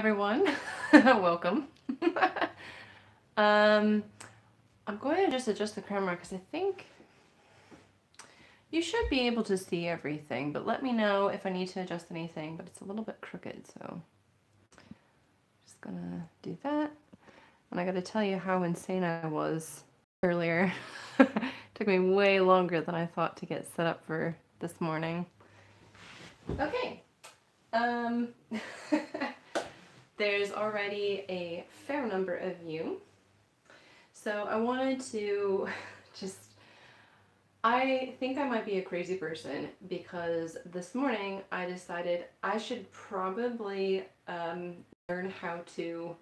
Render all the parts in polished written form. everyone. Welcome. I'm going to just adjust the camera because I think you should be able to see everything, but let me know if I need to adjust anything, but it's a little bit crooked, so I'm just gonna do that. And I gotta tell you how insane I was earlier. Took me way longer than I thought to get set up for this morning. Okay. There's already a fair number of you. So I wanted to just, I think I might be a crazy person because this morning I decided I should probably learn how to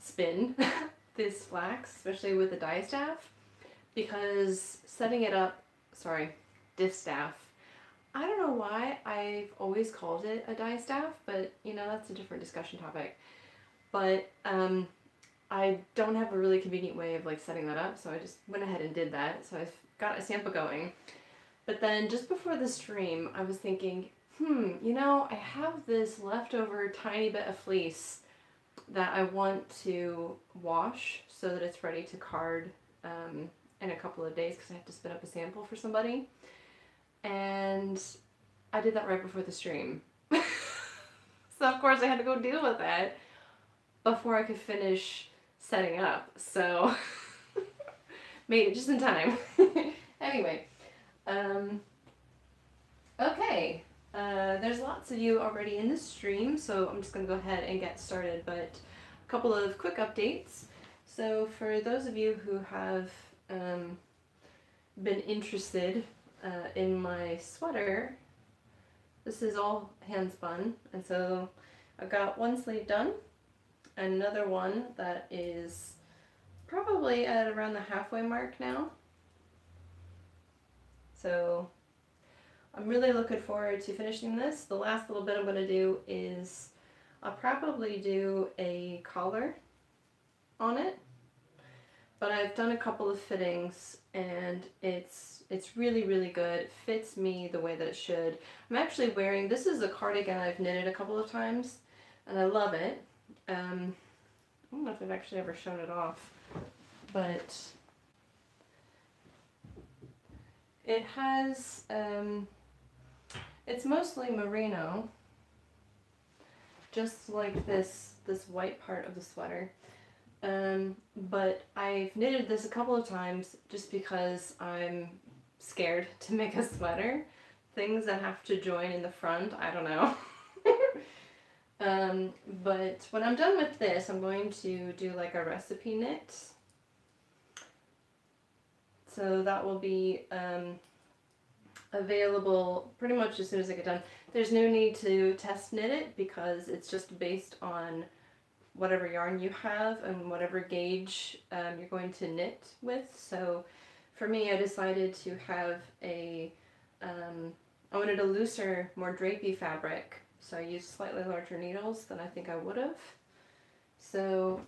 spin this flax, especially with the dye staff, because setting it up, sorry, distaff, I don't know why I've always called it a dye staff, but you know, that's a different discussion topic. But I don't have a really convenient way of like setting that up, so I just went ahead and did that. So I've got a sample going. But then just before the stream, I was thinking, you know, I have this leftover tiny bit of fleece that I want to wash so that it's ready to card in a couple of days because I have to spin up a sample for somebody. And I did that right before the stream. So of course I had to go deal with that before I could finish setting up. So made it just in time. Anyway, okay. There's lots of you already in the stream, so I'm just gonna go ahead and get started, but a couple of quick updates. So for those of you who have been interested in my sweater, this is all hand spun, and so I've got one sleeve done and another one that is probably at around the halfway mark now. So I'm really looking forward to finishing this. The last little bit I'm going to do is I'll probably do a collar on it, but I've done a couple of fittings and it's really, really good. It fits me the way that it should. I'm actually wearing, this is a cardigan I've knitted a couple of times, and I love it. I don't know if I've actually ever shown it off, but it has, it's mostly merino, just like this white part of the sweater. But I've knitted this a couple of times just because I'm scared to make a sweater. Things that have to join in the front, I don't know. But when I'm done with this, I'm going to do like a recipe knit. So that will be available pretty much as soon as I get done. There's no need to test knit it because it's just based on whatever yarn you have and whatever gauge you're going to knit with. So for me, I decided to have a, I wanted a looser, more drapey fabric. So I used slightly larger needles than I think I would have. So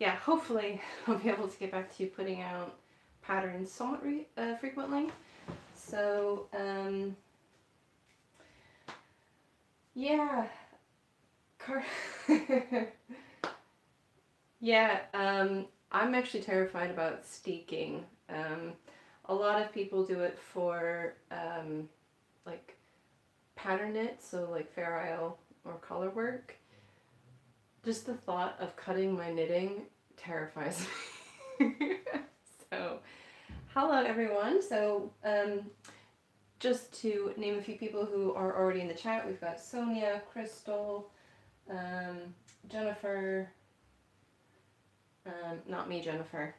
yeah, hopefully I'll be able to get back to you putting out patterns somewhat frequently. So yeah. Yeah, I'm actually terrified about steeking. A lot of people do it for like pattern knit, so like Fair Isle or color work. Just the thought of cutting my knitting terrifies me. So, hello everyone. So, just to name a few people who are already in the chat, we've got Sonia, Crystal, Jennifer, not me, Jennifer,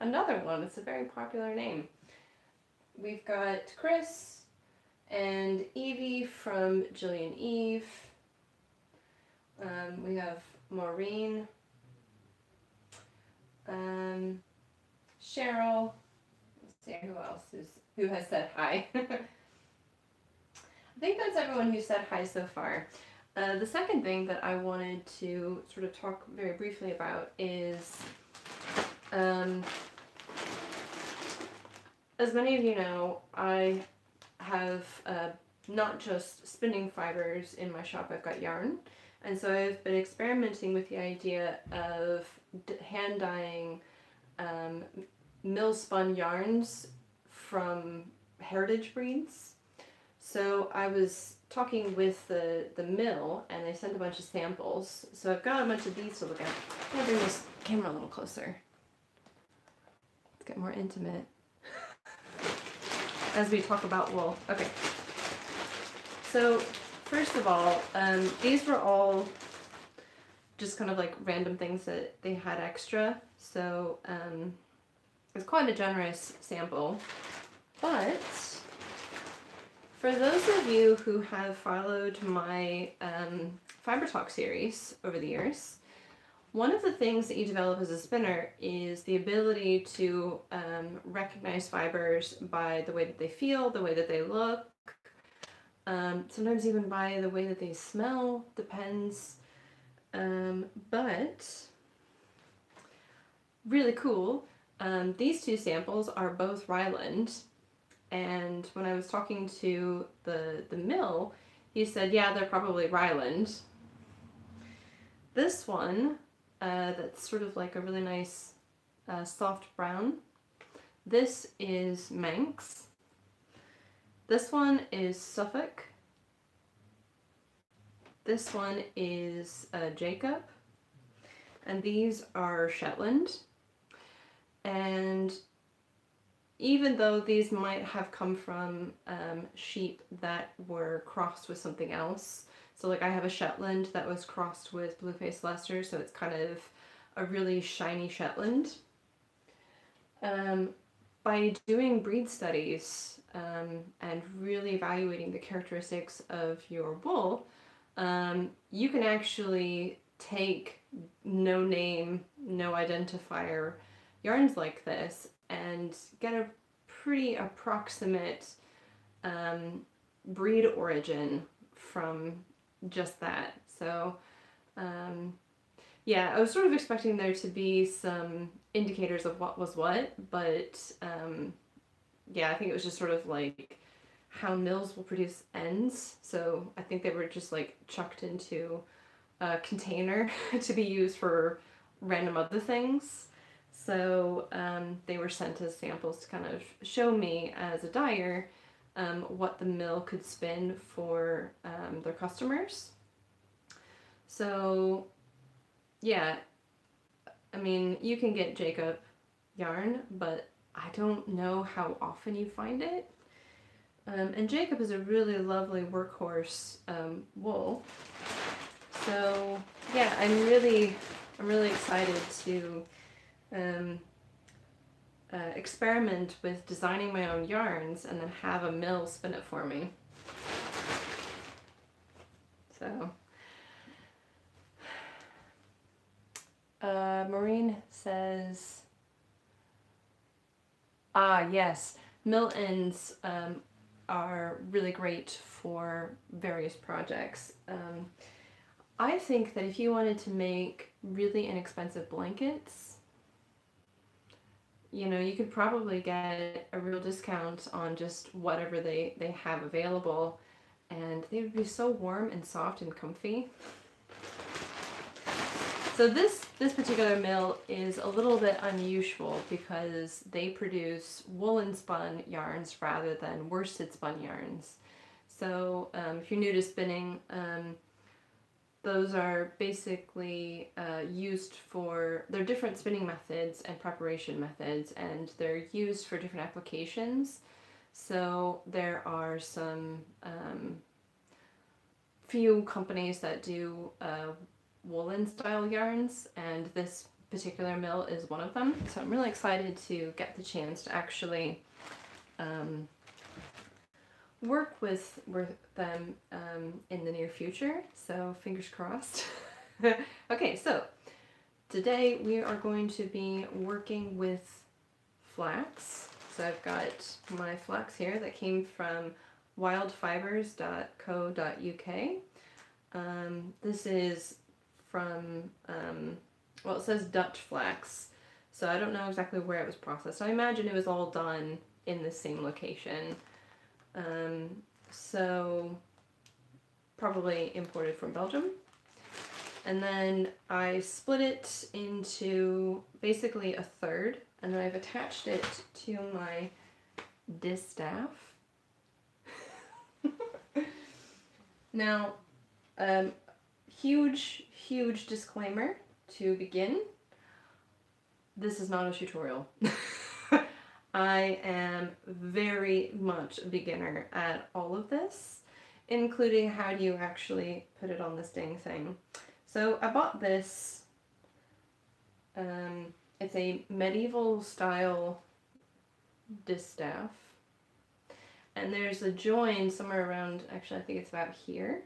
another one, it's a very popular name. We've got Chris and Evie from Jillian Eve. We have Maureen, Cheryl, let's see who else is, who has said hi. I think that's everyone who said hi so far. The second thing that I wanted to sort of talk very briefly about is, as many of you know, I have not just spinning fibers in my shop, I've got yarn. And so I've been experimenting with the idea of hand dyeing mill spun yarns from heritage breeds. So I was talking with the mill and they sent a bunch of samples. So I've got a bunch of these to look at. I'm gonna bring this camera a little closer. Let's get more intimate as we talk about wool. Okay. So first of all, these were all just kind of like random things that they had extra. So it's quite a generous sample, but for those of you who have followed my Fiber Talk series over the years, one of the things that you develop as a spinner is the ability to recognize fibers by the way that they feel, the way that they look, sometimes even by the way that they smell, depends. But really cool, these two samples are both Ryland. And when I was talking to the mill, he said, yeah, they're probably Ryland. This one, that's sort of like a really nice soft brown. This is Manx. This one is Suffolk. This one is Jacob. And these are Shetland. And even though these might have come from sheep that were crossed with something else. So like I have a Shetland that was crossed with Blue-Faced Leicester, so it's kind of a really shiny Shetland. By doing breed studies and really evaluating the characteristics of your wool, you can actually take no name, no identifier yarns like this and get a pretty approximate breed origin from just that. So yeah, I was sort of expecting there to be some indicators of what was what, but yeah, I think it was just sort of like how mills will produce ends. So I think they were just like chucked into a container to be used for random other things. So they were sent as samples to kind of show me as a dyer what the mill could spin for their customers. So yeah, I mean, you can get Jacob yarn, but I don't know how often you find it. And Jacob is a really lovely workhorse wool. So yeah, I'm really excited to experiment with designing my own yarns and then have a mill spin it for me. So Maureen says, ah yes, mill ends are really great for various projects. I think that if you wanted to make really inexpensive blankets, you know, you could probably get a real discount on just whatever they have available, and they would be so warm and soft and comfy. So this particular mill is a little bit unusual because they produce woolen spun yarns rather than worsted spun yarns. So if you're new to spinning, those are basically used for, they're different spinning methods and preparation methods, and they're used for different applications. So there are some few companies that do woolen style yarns, and this particular mill is one of them. So I'm really excited to get the chance to actually work with them in the near future, so fingers crossed. Okay, so today we are going to be working with flax. So I've got my flax here that came from wildfibers.co.uk. This is from, well, it says Dutch flax, so I don't know exactly where it was processed. I imagine it was all done in the same location. so probably imported from Belgium. And then I split it into basically a third, and then I've attached it to my distaff. Now, huge disclaimer to begin. This is not a tutorial. I am very much a beginner at all of this, including how do you actually put it on this dang thing. So I bought this, it's a medieval style distaff, and there's a join somewhere around, actually I think it's about here,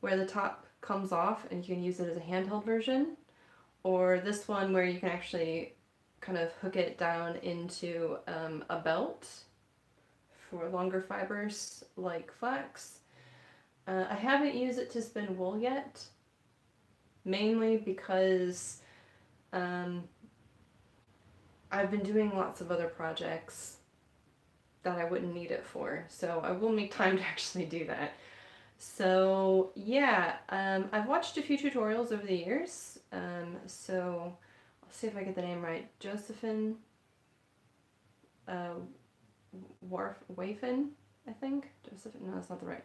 where the top comes off and you can use it as a handheld version, or this one where you can actually kind of hook it down into a belt for longer fibers like flax. I haven't used it to spin wool yet, mainly because I've been doing lots of other projects that I wouldn't need it for, so I will make time to actually do that. So yeah, I've watched a few tutorials over the years, so I'll see if I get the name right. Josephine Watlin, I think? Josephine? No, that's not the right.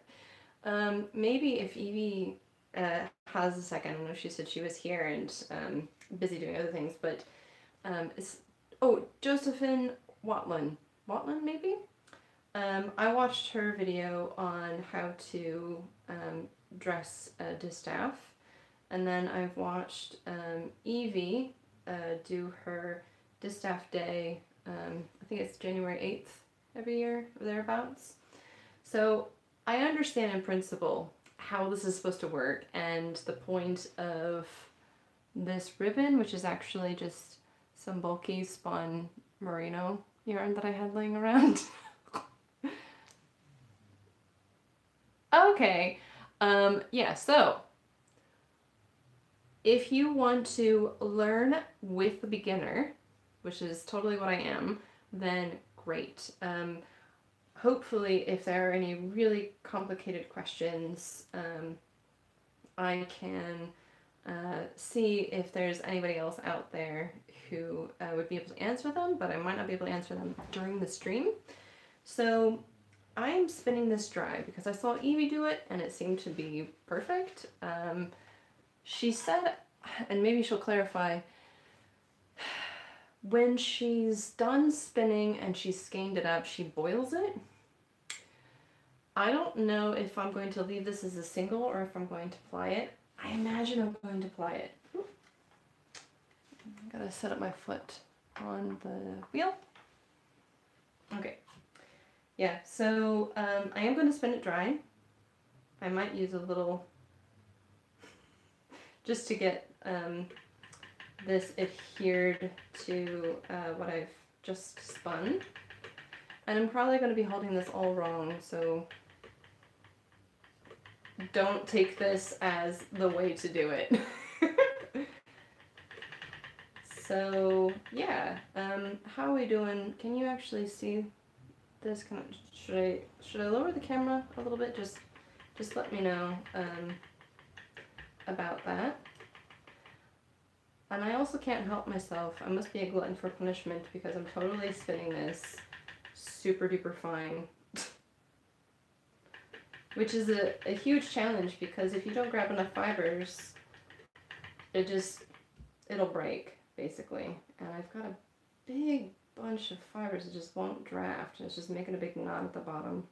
Maybe if Evie has a second, I know she said she was here and busy doing other things, but it's, oh, Josephine Watlin. Watlin, maybe? I watched her video on how to dress a distaff, and then I've watched Evie do her distaff day, I think it's January 8th every year, or thereabouts. So I understand in principle how this is supposed to work, and the point of this ribbon, which is actually just some bulky spun merino yarn that I had laying around. Okay, yeah, so if you want to learn with the beginner, which is totally what I am, then great. Hopefully if there are any really complicated questions, I can see if there's anybody else out there who would be able to answer them, but I might not be able to answer them during the stream. So I'm spinning this dry because I saw Evie do it and it seemed to be perfect. She said, and maybe she'll clarify, when she's done spinning and she's skeined it up, she boils it. I don't know if I'm going to leave this as a single or if I'm going to ply it. I imagine I'm going to ply it. I gotta set up my foot on the wheel. Okay. Yeah, so I am going to spin it dry. I might use a little just to get this adhered to what I've just spun. And I'm probably going to be holding this all wrong, so don't take this as the way to do it. So yeah, how are we doing? Can you actually see? This kind of, should I lower the camera a little bit? Just let me know about that. And I also can't help myself. I must be a glutton for punishment because I'm totally spinning this super duper fine, which is a huge challenge because if you don't grab enough fibers, it'll break basically. And I've got a big bunch of fibers that just won't draft, and it's just making a big knot at the bottom.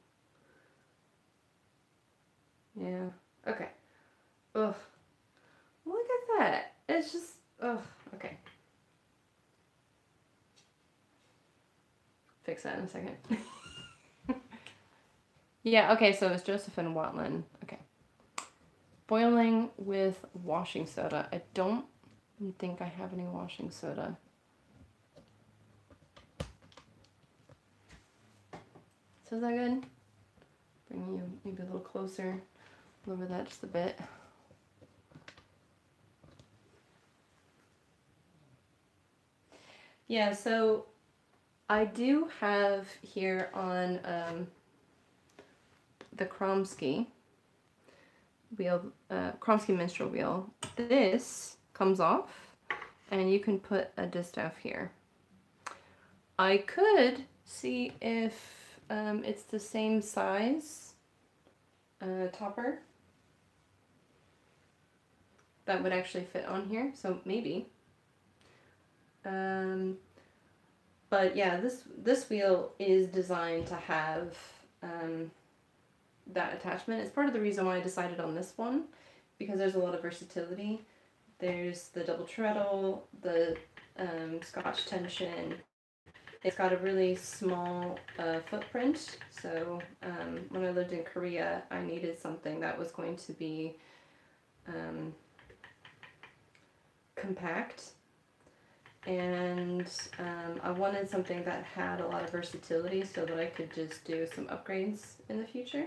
Yeah, okay. Ugh. Look at that. It's just, ugh, okay. Fix that in a second. Yeah, okay, so it's Josephine Watlin. Okay. Boiling with washing soda. I don't think I have any washing soda. So is that good? Bring you maybe a little closer, lower that just a bit. Yeah, so I do have here on the Kromski Minstrel wheel. This comes off and you can put a distaff here. I could see if it's the same size topper that would actually fit on here, so maybe. But yeah, this wheel is designed to have that attachment. It's part of the reason why I decided on this one, because there's a lot of versatility. There's the double treadle, the Scotch tension. It's got a really small footprint, so when I lived in Korea, I needed something that was going to be compact, and I wanted something that had a lot of versatility so that I could just do some upgrades in the future.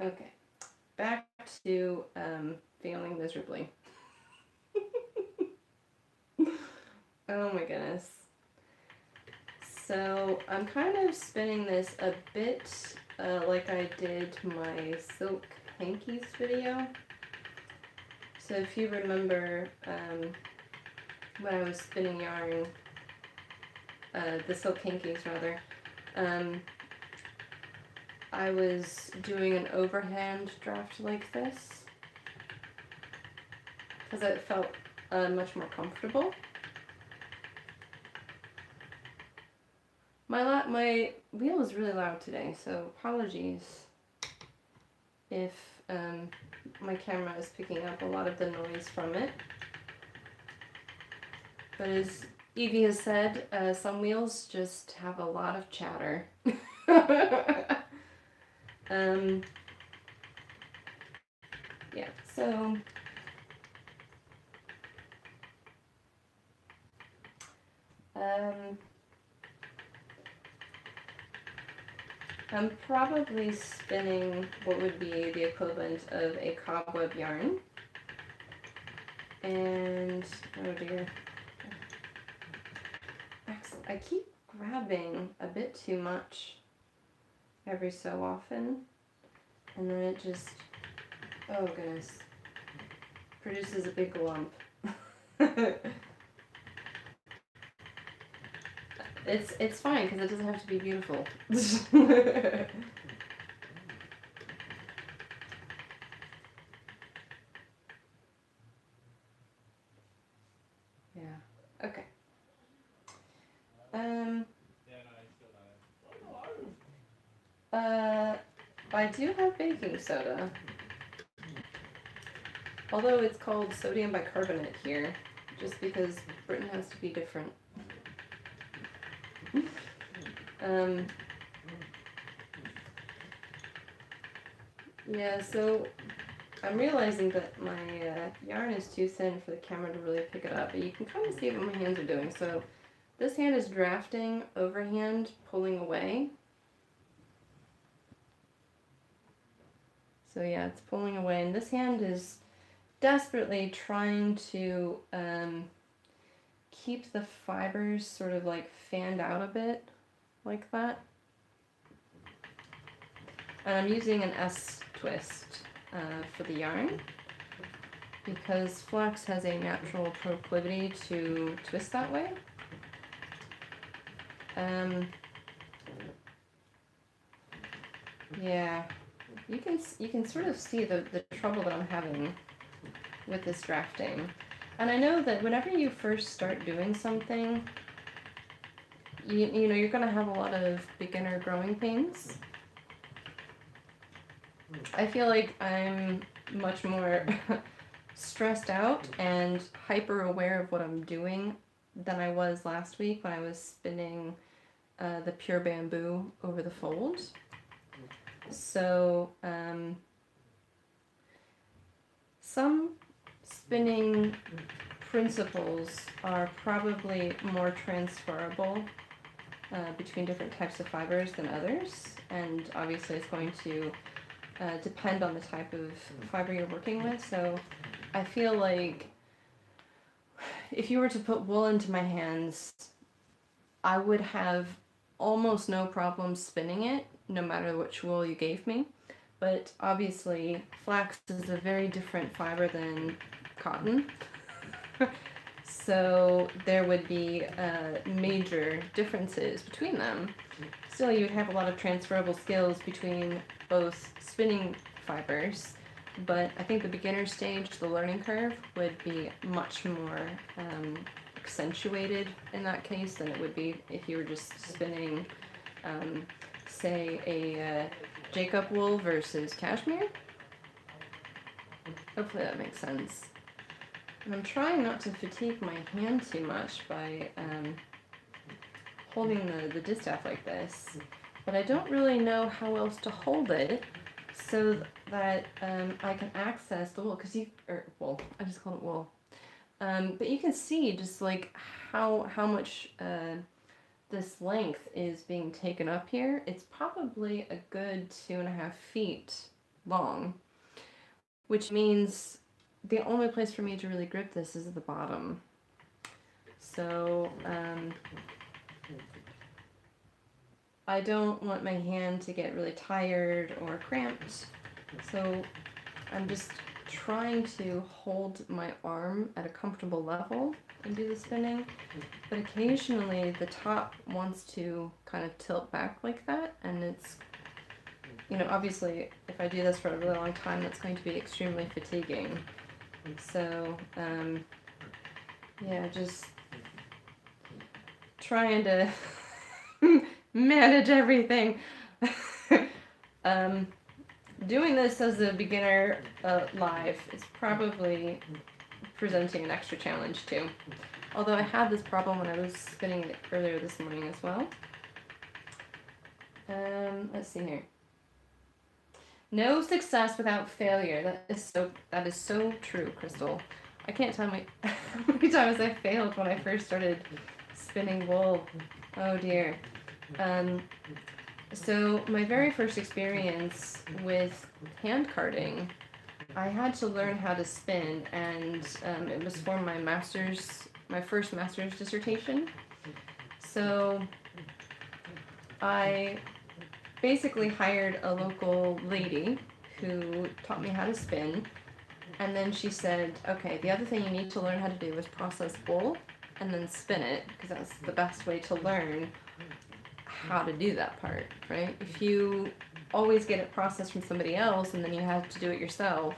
Okay, back to failing miserably. Oh my goodness. So I'm kind of spinning this a bit like I did my silk hankies video. So if you remember when I was spinning yarn, the silk hankies rather, I was doing an overhand draft like this because it felt much more comfortable. My wheel is really loud today, so apologies if my camera is picking up a lot of the noise from it. But as Evie has said, some wheels just have a lot of chatter. Yeah, so I'm probably spinning what would be the equivalent of a cobweb yarn, and oh dear, excellent. I keep grabbing a bit too much every so often, and then it just, oh goodness, produces a big lump. It's fine, because it doesn't have to be beautiful. Yeah. Okay. I do have baking soda. Although it's called sodium bicarbonate here, just because Britain has to be different. Yeah, so I'm realizing that my yarn is too thin for the camera to really pick it up, but you can kind of see what my hands are doing. So this hand is drafting overhand, pulling away. So yeah, it's pulling away, and this hand is desperately trying to keep the fibers sort of like fanned out a bit like that. And I'm using an S twist for the yarn because flax has a natural proclivity to twist that way. Yeah, you can sort of see the trouble that I'm having with this drafting. And I know that whenever you first start doing something, you know, you're going to have a lot of beginner growing pains. I feel like I'm much more stressed out and hyper aware of what I'm doing than I was last week when I was spinning the pure bamboo over the fold. So, some spinning principles are probably more transferable between different types of fibers than others, and obviously it's going to depend on the type of fiber you're working with. So I feel like if you were to put wool into my hands, I would have almost no problem spinning it, no matter which wool you gave me. But obviously, flax is a very different fiber than cotton. So there would be major differences between them. Still, you would have a lot of transferable skills between both spinning fibers, but I think the beginner stage, the learning curve, would be much more accentuated in that case than it would be if you were just spinning, say, a Jacob wool versus cashmere. Hopefully that makes sense. And I'm trying not to fatigue my hand too much by holding the distaff like this, but I don't really know how else to hold it so that I can access the wool, because you, or wool, I just call it wool. But you can see just like how much this length is being taken up here. It's probably a good 2.5 feet long, which means the only place for me to really grip this is at the bottom. So I don't want my hand to get really tired or cramped, so I'm just trying to hold my arm at a comfortable level and do the spinning, but occasionally the top wants to kind of tilt back like that, and it's, you know, obviously if I do this for a really long time, that's going to be extremely fatiguing. So yeah, just trying to manage everything. Doing this as a beginner live is probably presenting an extra challenge too. Although I had this problem when I was spinning it earlier this morning as well. Let's see here. No success without failure. That is so true, Crystal. I can't tell how many times I failed when I first started spinning wool. Oh dear. So my very first experience with hand carding, I had to learn how to spin, and it was for my first master's dissertation. So I basically hired a local lady who taught me how to spin, and then she said, okay, the other thing you need to learn how to do is process wool and then spin it, because that's the best way to learn how to do that part, right? If you always get it processed from somebody else and then you have to do it yourself,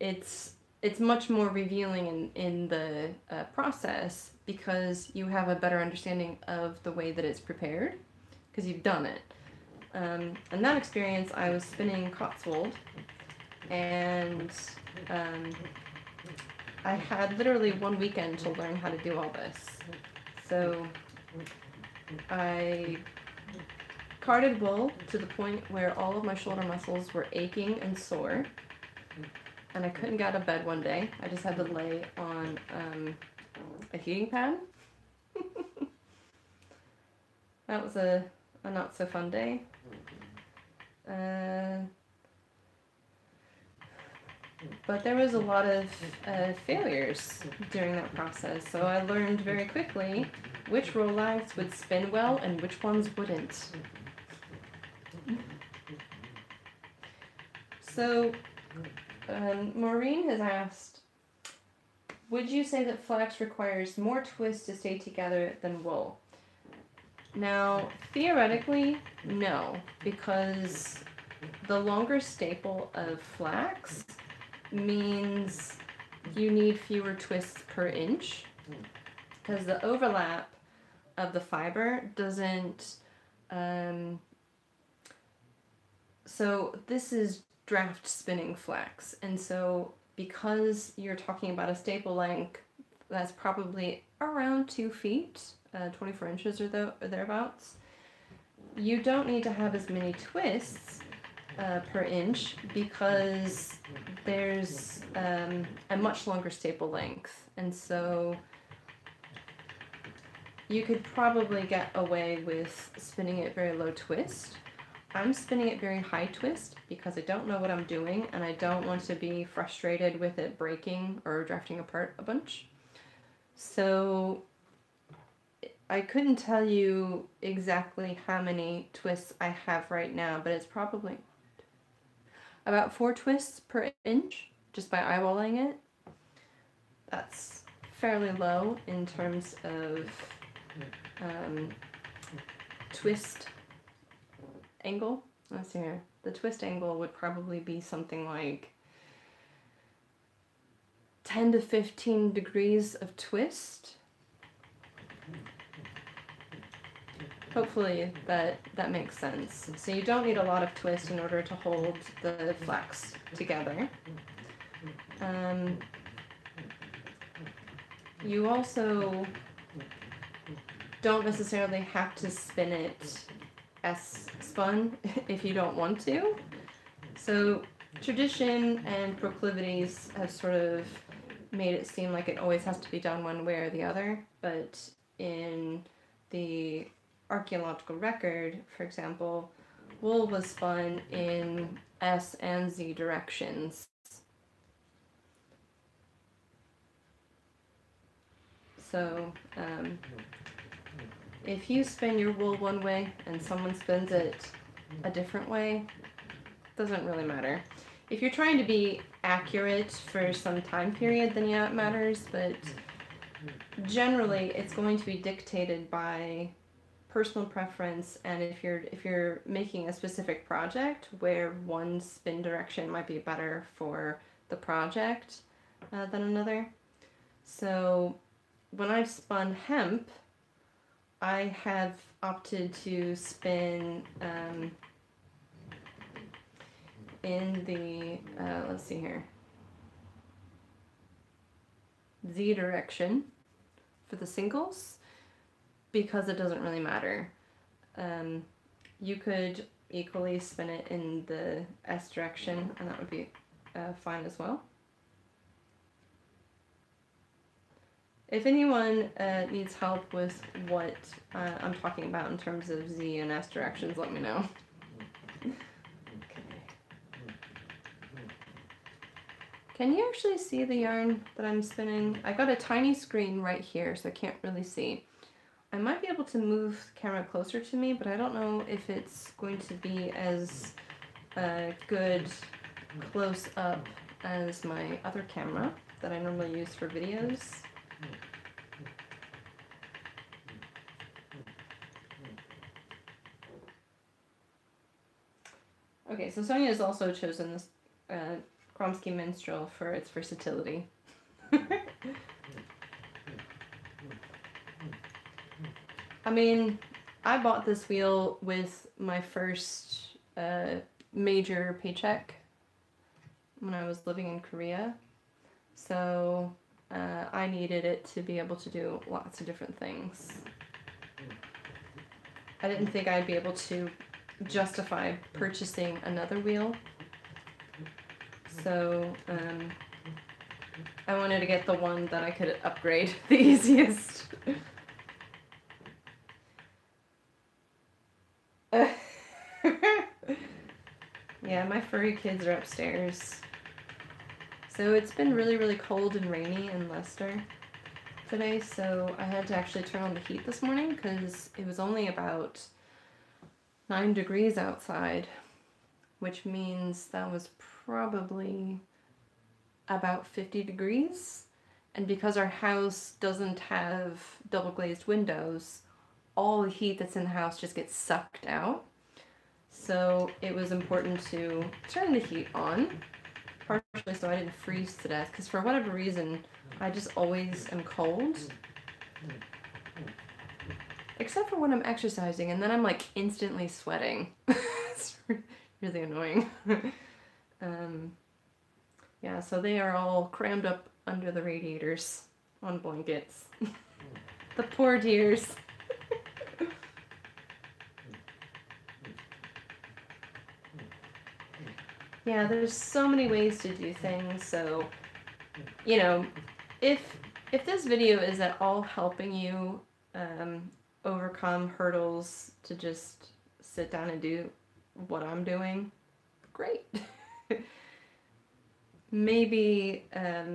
it's much more revealing in the process, because you have a better understanding of the way that it's prepared because you've done it. And that experience, I was spinning Cotswold, and I had literally one weekend to learn how to do all this. So I carded wool to the point where all of my shoulder muscles were aching and sore, and I couldn't get out of bed one day. I just had to lay on a heating pad. That was a not so fun day. But there was a lot of failures during that process, so I learned very quickly which roll lines would spin well and which ones wouldn't. So Maureen has asked, would you say that flax requires more twist to stay together than wool? Now, theoretically, no, because the longer staple of flax means you need fewer twists per inch, because the overlap of the fiber doesn't, so this is draft spinning flax, and so because you're talking about a staple length that's probably around 2 feet, 24 inches or thereabouts, you don't need to have as many twists per inch, because there's a much longer staple length, and so you could probably get away with spinning it very low twist. I'm spinning it very high twist because I don't know what I'm doing, and I don't want to be frustrated with it breaking or drafting apart a bunch. So I couldn't tell you exactly how many twists I have right now, but it's probably about 4 twists per inch, just by eyeballing it. That's fairly low in terms of twist angle. Let's see here. The twist angle would probably be something like 10 to 15 degrees of twist. Hopefully that makes sense. So you don't need a lot of twist in order to hold the flax together. You also don't necessarily have to spin it as spun if you don't want to. So tradition and proclivities have sort of made it seem like it always has to be done one way or the other, but in the archaeological record, for example, wool was spun in S and Z directions. So if you spin your wool one way and someone spins it a different way, it doesn't really matter. If you're trying to be accurate for some time period, then yeah, it matters, but generally it's going to be dictated by personal preference, and if you're making a specific project where one spin direction might be better for the project than another. So when I've spun hemp, I have opted to spin in the let's see here, Z direction for the singles, because it doesn't really matter. You could equally spin it in the S direction, and that would be fine as well. If anyone needs help with what I'm talking about in terms of Z and S directions, let me know. Okay. Can you actually see the yarn that I'm spinning? I've got a tiny screen right here, so I can't really see. I might be able to move the camera closer to me, but I don't know if it's going to be as good close up as my other camera that I normally use for videos. Okay, so Sonia has also chosen this Kromski Minstrel for its versatility. I mean, I bought this wheel with my first major paycheck when I was living in Korea, so I needed it to be able to do lots of different things. I didn't think I'd be able to justify purchasing another wheel, so I wanted to get the one that I could upgrade the easiest. Yeah, my furry kids are upstairs. So it's been really, really cold and rainy in Leicester today, so I had to actually turn on the heat this morning because it was only about 9 degrees outside, which means that was probably about 50 degrees. And because our house doesn't have double glazed windows, all the heat that's in the house just gets sucked out. So it was important to turn the heat on, partially so I didn't freeze to death, because for whatever reason, I just always am cold. Except for when I'm exercising, and then I'm like instantly sweating. It's really annoying. Yeah, so they are all crammed up under the radiators on blankets. The poor dears. Yeah, there's so many ways to do things, so, you know, if this video is at all helping you overcome hurdles to just sit down and do what I'm doing, great. Maybe, I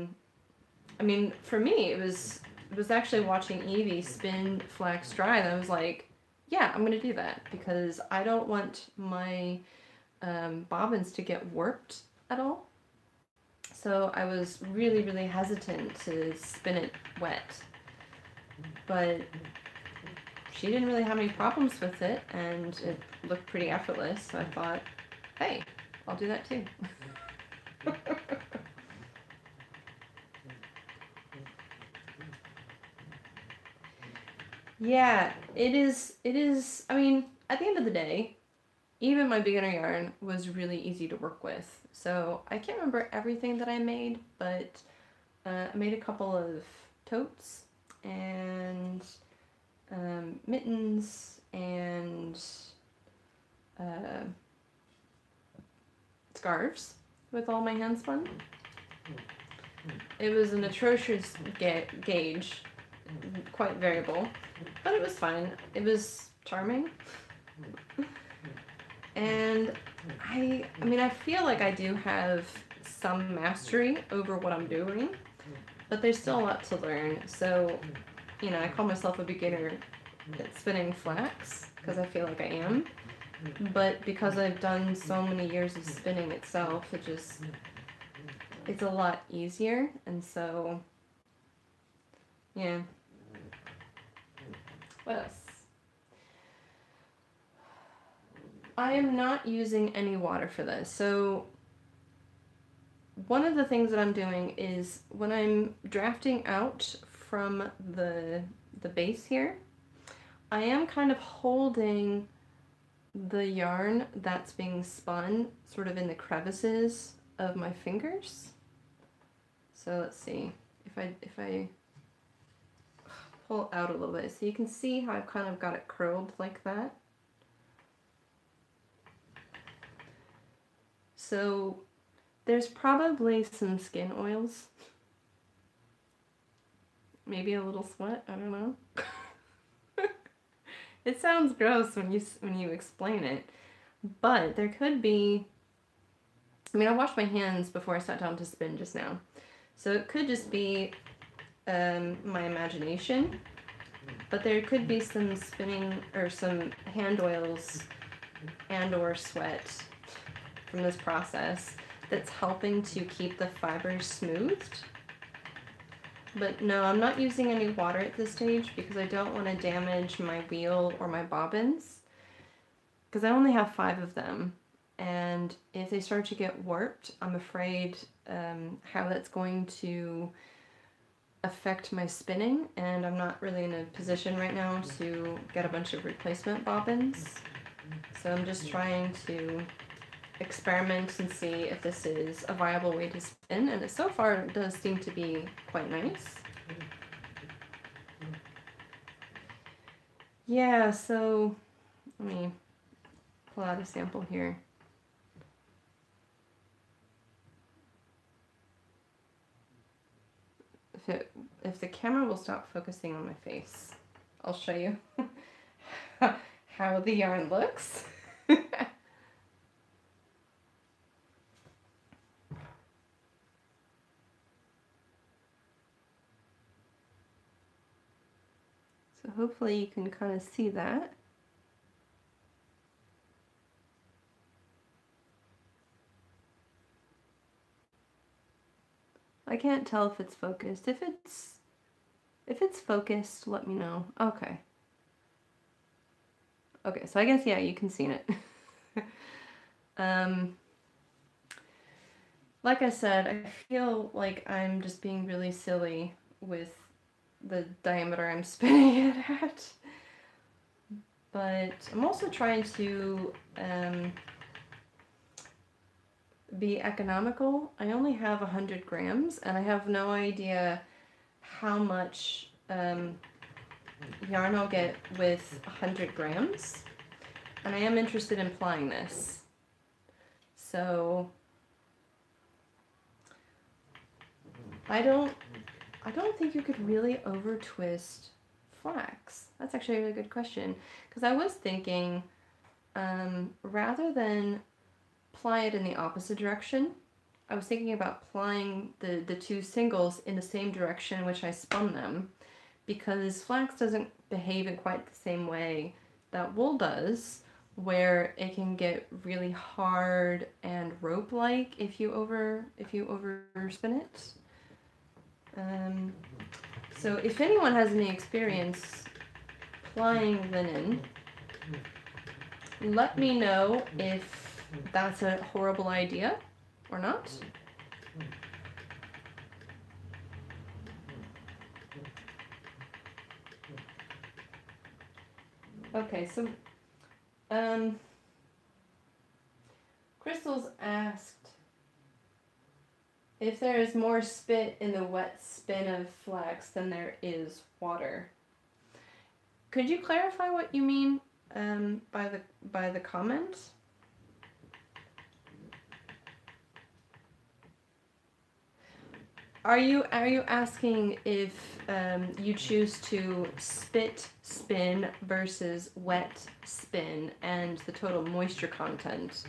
mean, for me, it was was actually watching Evie spin flax dry, and I was like, yeah, I'm gonna do that, because I don't want my bobbins to get warped at all. So I was really, really hesitant to spin it wet, but she didn't really have any problems with it, and it looked pretty effortless, so I thought, hey, I'll do that too. Yeah, it is, I mean, at the end of the day, even my beginner yarn was really easy to work with. So I can't remember everything that I made, but I made a couple of totes and mittens and scarves with all my hand spun. It was an atrocious gauge, quite variable, but it was fine. It was charming. And I mean, I feel like I do have some mastery over what I'm doing, but there's still a lot to learn. So, you know, I call myself a beginner at spinning flax, because I feel like I am. But because I've done so many years of spinning itself, it just, it's a lot easier. And so, yeah. What else? I am not using any water for this. So one of the things that I'm doing is when I'm drafting out from the base here, I am kind of holding the yarn that's being spun sort of in the crevices of my fingers. So let's see if I pull out a little bit, so you can see how I've kind of got it curled like that. So there's probably some skin oils, maybe a little sweat, I don't know. It sounds gross when you explain it, but there could be, I mean, I washed my hands before I sat down to spin just now, so it could just be my imagination, but there could be some spinning or some hand oils and or sweat from this process that's helping to keep the fibers smoothed. But no, I'm not using any water at this stage because I don't want to damage my wheel or my bobbins, because I only have 5 of them, and if they start to get warped, I'm afraid how that's going to affect my spinning, and I'm not really in a position right now to get a bunch of replacement bobbins. So I'm just trying to experiment and see if this is a viable way to spin, and so far it does seem to be quite nice. Yeah, so let me pull out a sample here. If the camera will stop focusing on my face, I'll show you how the yarn looks. Hopefully you can kind of see that. I can't tell if it's focused. If it's focused, let me know. Okay. Okay, so I guess, yeah, you can see it. Like I said, I feel like I'm just being really silly with the diameter I'm spinning it at, but I'm also trying to be economical. I only have 100 grams, and I have no idea how much yarn I'll get with 100 grams, and I am interested in plying this. So I don't think you could really over twist flax. That's actually a really good question, because I was thinking rather than ply it in the opposite direction, I was thinking about plying the 2 singles in the same direction in which I spun them, because flax doesn't behave in quite the same way that wool does, where it can get really hard and rope-like if you overspin it. So if anyone has any experience plying linen, let me know if that's a horrible idea or not. Okay, so Crystal's asked if there is more spit in the wet spin of flax than there is water. Could you clarify what you mean by the comment? Are you asking if you choose to spit spin versus wet spin and the total moisture content?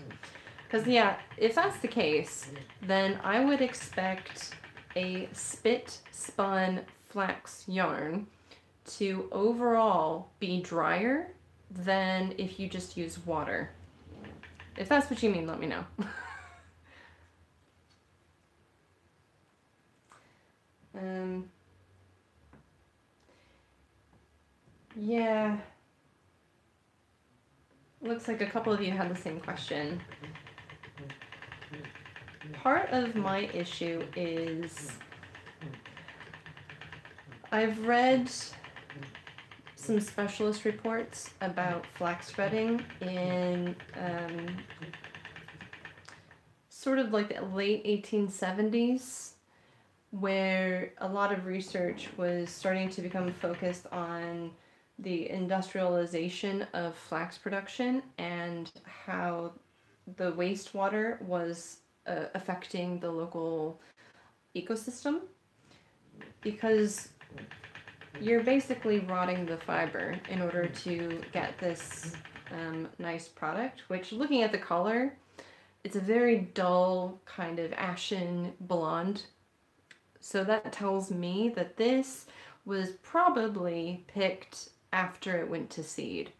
Because yeah, if that's the case, then I would expect a spit spun flax yarn to overall be drier than if you just use water. If that's what you mean, let me know. Yeah, looks like a couple of you had the same question. Part of my issue is I've read some specialist reports about flax threading in sort of like the late 1870s, where a lot of research was starting to become focused on the industrialization of flax production and how the wastewater was affecting the local ecosystem, because you're basically rotting the fiber in order to get this nice product, which, looking at the color, it's a very dull kind of ashen blonde. So that tells me that this was probably picked after it went to seed.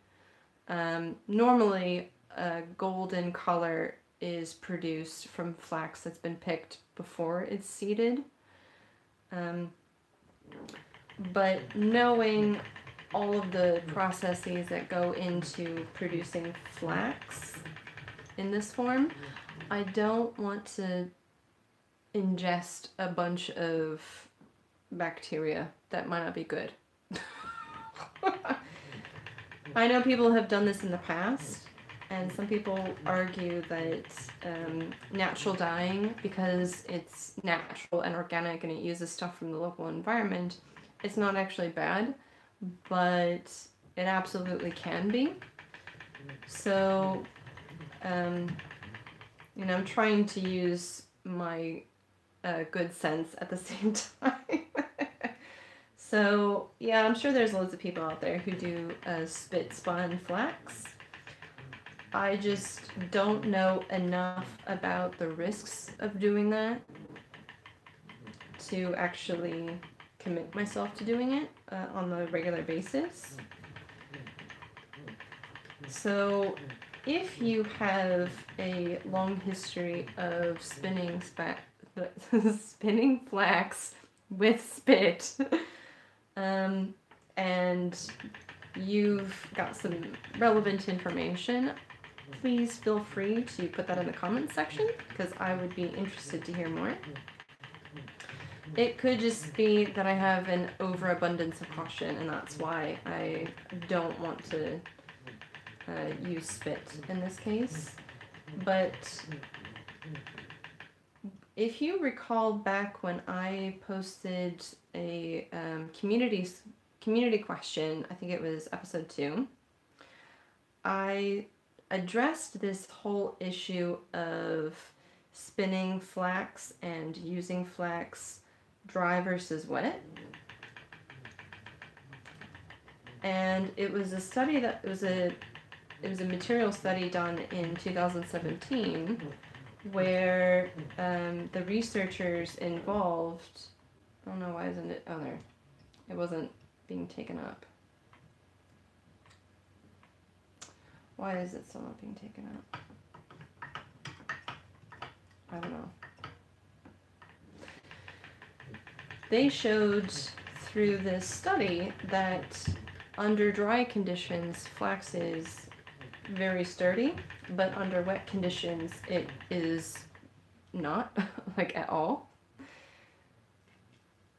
Normally, a golden color is produced from flax that's been picked before it's seeded. But knowing all of the processes that go into producing flax in this form, I don't want to ingest a bunch of bacteria that might not be good. I know people have done this in the past, and some people argue that it's natural dyeing, because it's natural and organic and it uses stuff from the local environment. It's not actually bad, but it absolutely can be. So, you know, I'm trying to use my good sense at the same time. So yeah, I'm sure there's loads of people out there who do spit spun flax. I just don't know enough about the risks of doing that to actually commit myself to doing it on a regular basis. So if you have a long history of spinning spinning flax with spit, and you've got some relevant information, please feel free to put that in the comments section, because I would be interested to hear more. It could just be that I have an overabundance of caution, and that's why I don't want to use spit in this case. But if you recall back when I posted a community question, I think it was episode 2, I addressed this whole issue of spinning flax and using flax dry versus wet. And it was a study that it was a material study done in 2017 where the researchers involved, I don't know why isn't it, oh there, it wasn't being taken up? Why is it still not being taken up? I don't know. They showed through this study that under dry conditions, flax is very sturdy, but under wet conditions, it is not, like at all.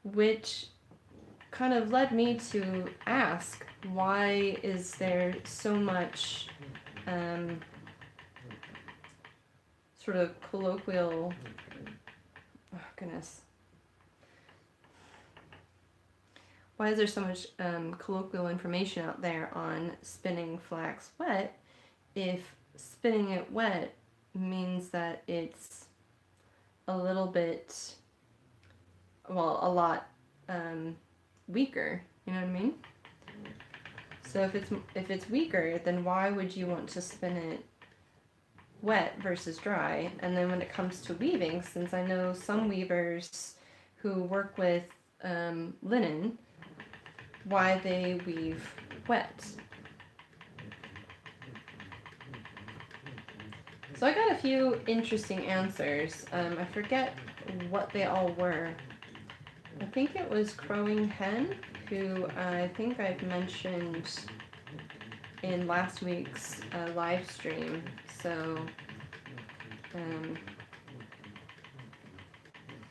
Which kind of led me to ask, why is there so much sort of colloquial, oh goodness, why is there so much colloquial information out there on spinning flax wet if spinning it wet means that it's a little bit, well, a lot weaker, you know what I mean? So if it's weaker, then why would you want to spin it wet versus dry? And then when it comes to weaving, since I know some weavers who work with linen, why they weave wet. So I got a few interesting answers. I forget what they all were. I think it was Crowing Hen, who I think I've mentioned in last week's live stream. So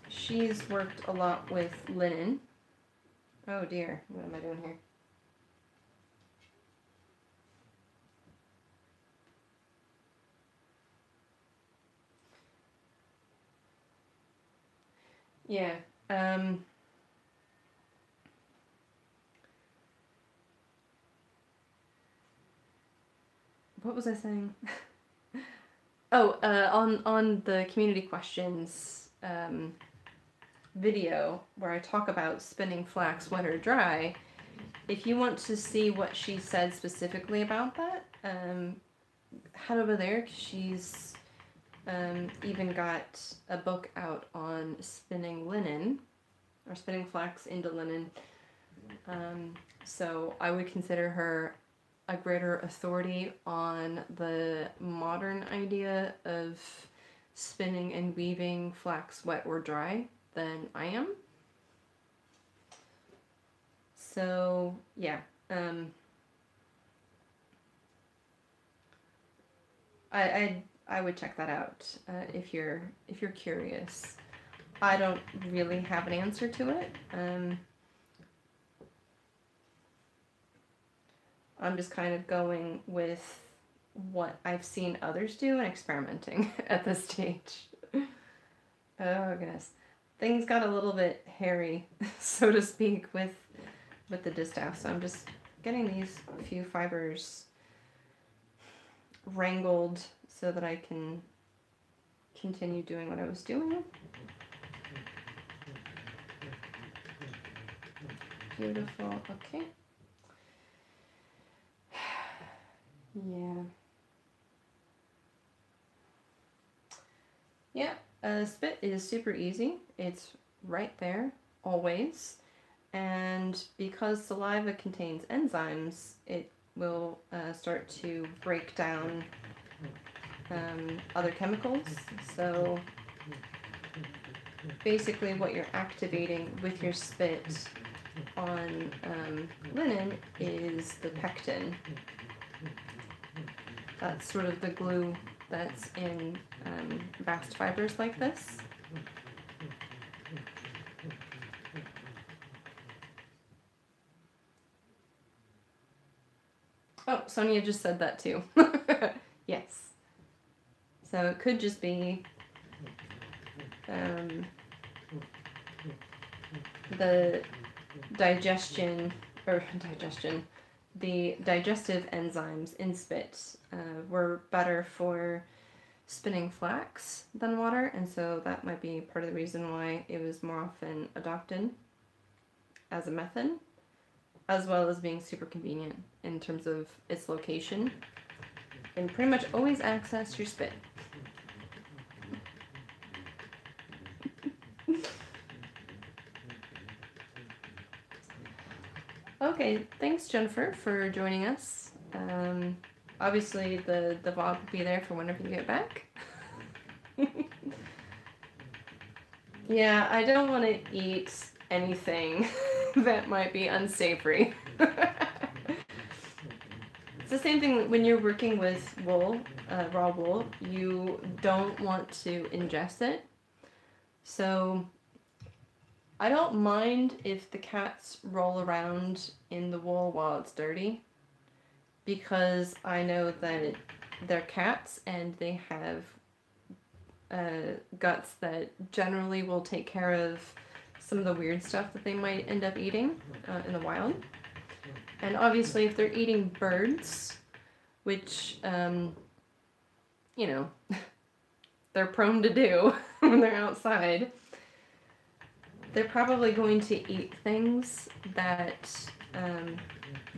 she's worked a lot with linen. Oh dear, what am I doing here? Yeah, what was I saying? Oh, on the community questions video where I talk about spinning flax wet or dry, if you want to see what she said specifically about that, head over there, 'cause she's even got a book out on spinning linen, or spinning flax into linen. So I would consider her a greater authority on the modern idea of spinning and weaving flax wet or dry than I am. So yeah, I would check that out if you're curious. I don't really have an answer to it. I'm just kind of going with what I've seen others do and experimenting at this stage. Oh goodness. Things got a little bit hairy, so to speak, with the distaff, so I'm just getting these few fibers wrangled so that I can continue doing what I was doing. Beautiful, okay. Yeah. Yeah. Spit is super easy. It's right there, always. And because saliva contains enzymes, it will start to break down other chemicals. So basically what you're activating with your spit on linen is the pectin. That's sort of the glue that's in vast fibers like this. Oh, Sonia just said that too. Yes. So it could just be the digestive enzymes in spit were better for spinning flax than water, and so that might be part of the reason why it was more often adopted as a method, as well as being super convenient in terms of its location, and pretty much always access your spit. Okay, thanks Jennifer for joining us. Obviously the VOD will be there for whenever you get back. Yeah, I don't want to eat anything that might be unsavory. It's the same thing when you're working with wool, raw wool, you don't want to ingest it. So I don't mind if the cats roll around in the wool while it's dirty, because I know that they're cats and they have guts that generally will take care of some of the weird stuff that they might end up eating in the wild. And obviously if they're eating birds, which, you know, they're prone to do when they're outside, they're probably going to eat things that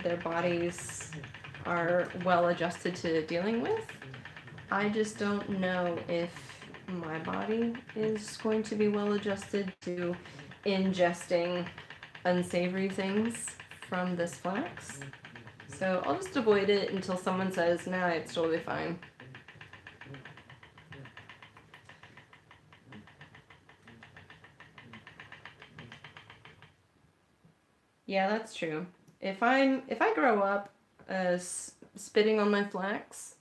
their bodies are well adjusted to dealing with. I just don't know if my body is going to be well adjusted to ingesting unsavory things from this flax. So I'll just avoid it until someone says, nah, it's totally fine. Yeah, that's true. If I grow up spitting on my flax,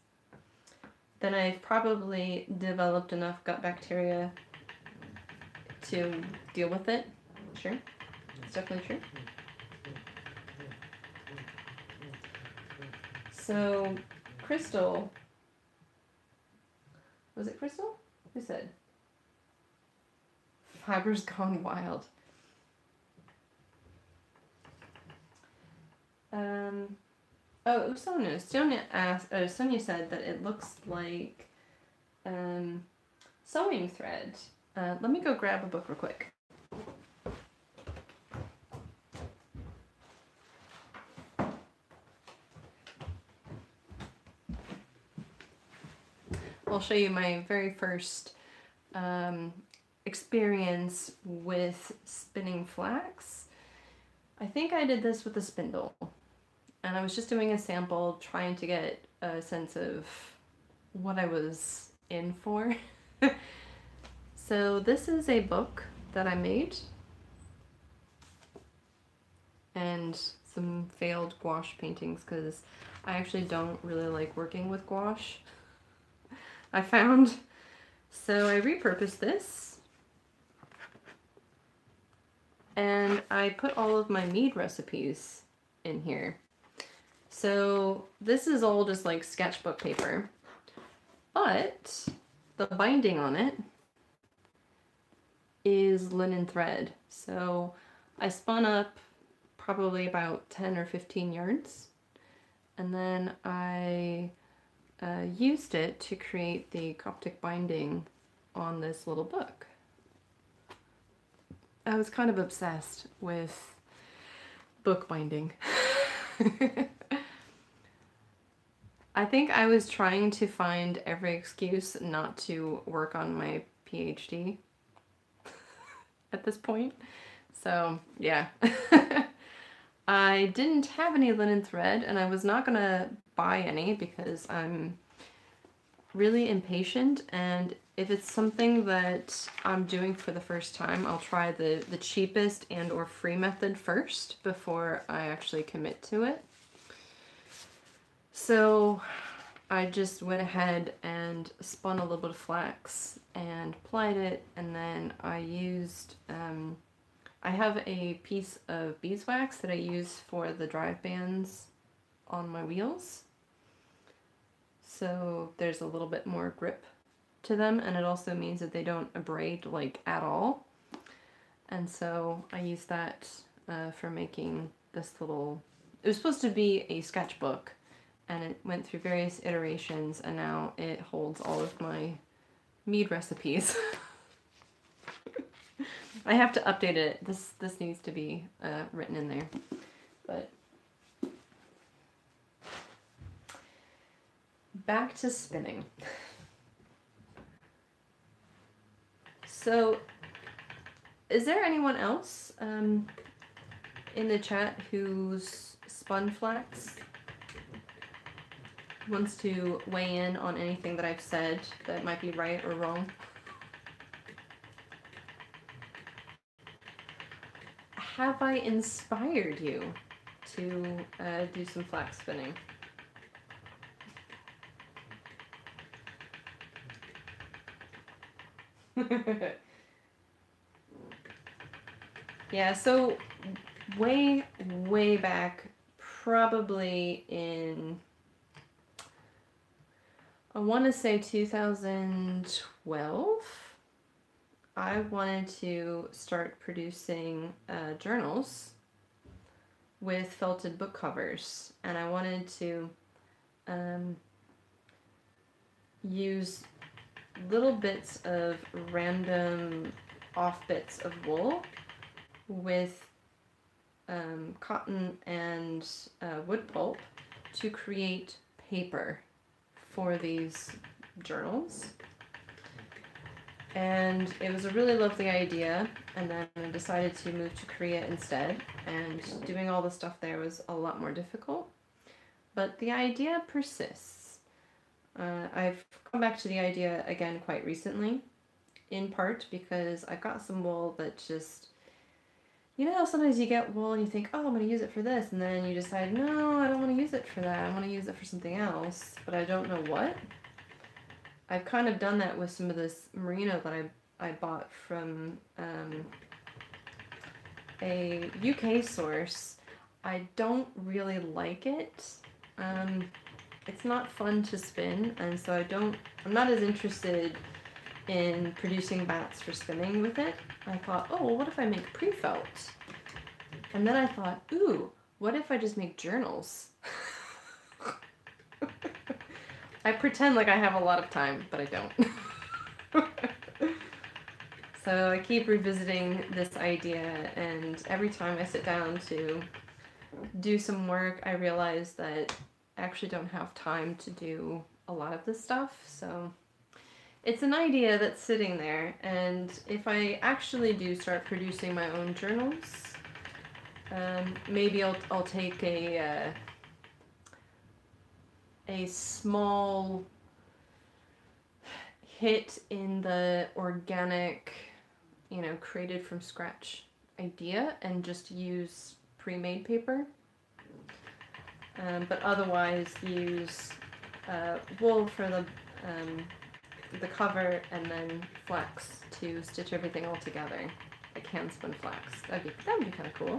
then I've probably developed enough gut bacteria to deal with it. Sure, it's definitely true. So, Crystal, was it Crystal? Who said? Fibers gone wild. Oh, it was Sonia. Sonia asked, Sonia said that it looks like sewing thread. Let me go grab a book real quick. I'll show you my very first experience with spinning flax. I think I did this with a spindle. And I was just doing a sample, trying to get a sense of what I was in for. So this is a book that I made, and some failed gouache paintings, because I actually don't really like working with gouache, I found. So I repurposed this, and I put all of my mead recipes in here. So this is all just like sketchbook paper, but the binding on it is linen thread. So I spun up probably about 10 or 15 yards, and then I used it to create the Coptic binding on this little book. I was kind of obsessed with book binding. I think I was trying to find every excuse not to work on my PhD at this point. So yeah, I didn't have any linen thread, and I was not gonna buy any because I'm really impatient, and if it's something that I'm doing for the first time, I'll try the cheapest and or free method first before I actually commit to it. So I just went ahead and spun a little bit of flax and plied it, and then I used, I have a piece of beeswax that I use for the drive bands on my wheels. So there's a little bit more grip to them, and it also means that they don't abrade like at all. And so I use that for making this little, it was supposed to be a sketchbook, and it went through various iterations, and now it holds all of my mead recipes. I have to update it. This needs to be written in there, but back to spinning. So is there anyone else in the chat who's spun flax wants to weigh in on anything that I've said that might be right or wrong. Have I inspired you to do some flax spinning? Yeah, so way, way back, probably in, I want to say 2012, I wanted to start producing journals with felted book covers, and I wanted to use little bits of random off bits of wool with cotton and wood pulp to create paper for these journals. And it was a really lovely idea, and then I decided to move to Korea instead, and doing all the stuff there was a lot more difficult, but the idea persists. I've come back to the idea again quite recently, in part because I've got some wool that just, you know, sometimes you get wool and you think, oh, I'm going to use it for this, and then you decide, no, I don't want to use it for that, I want to use it for something else, but I don't know what. I've kind of done that with some of this merino that I bought from a UK source. I don't really like it. It's not fun to spin, and so I'm not as interested in producing bats for spinning with it. I thought, oh, well, what if I make pre-felt? And then I thought, ooh, what if I just make journals? I pretend like I have a lot of time, but I don't. So I keep revisiting this idea, and every time I sit down to do some work, I realize that I actually don't have time to do a lot of this stuff. So it's an idea that's sitting there, and if I actually do start producing my own journals, maybe I'll take a small hit in the organic, you know, created from scratch idea and just use pre-made paper, but otherwise use wool for the cover and then flax to stitch everything all together, like hand spun flax. That'd be kind of cool.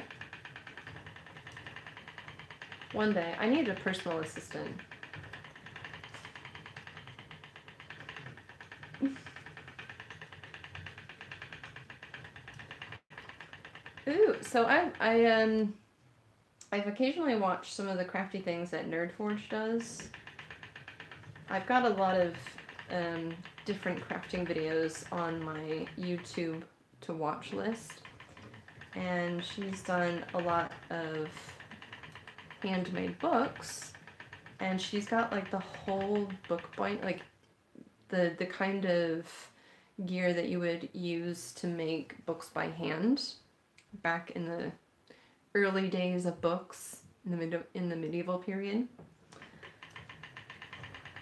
One day I need a personal assistant. Ooh, so I've occasionally watched some of the crafty things that Nerdforge does. I've got a lot of different crafting videos on my YouTube to watch list, and she's done a lot of handmade books, and she's got like the whole book binder, like the kind of gear that you would use to make books by hand back in the early days of books in the medieval period.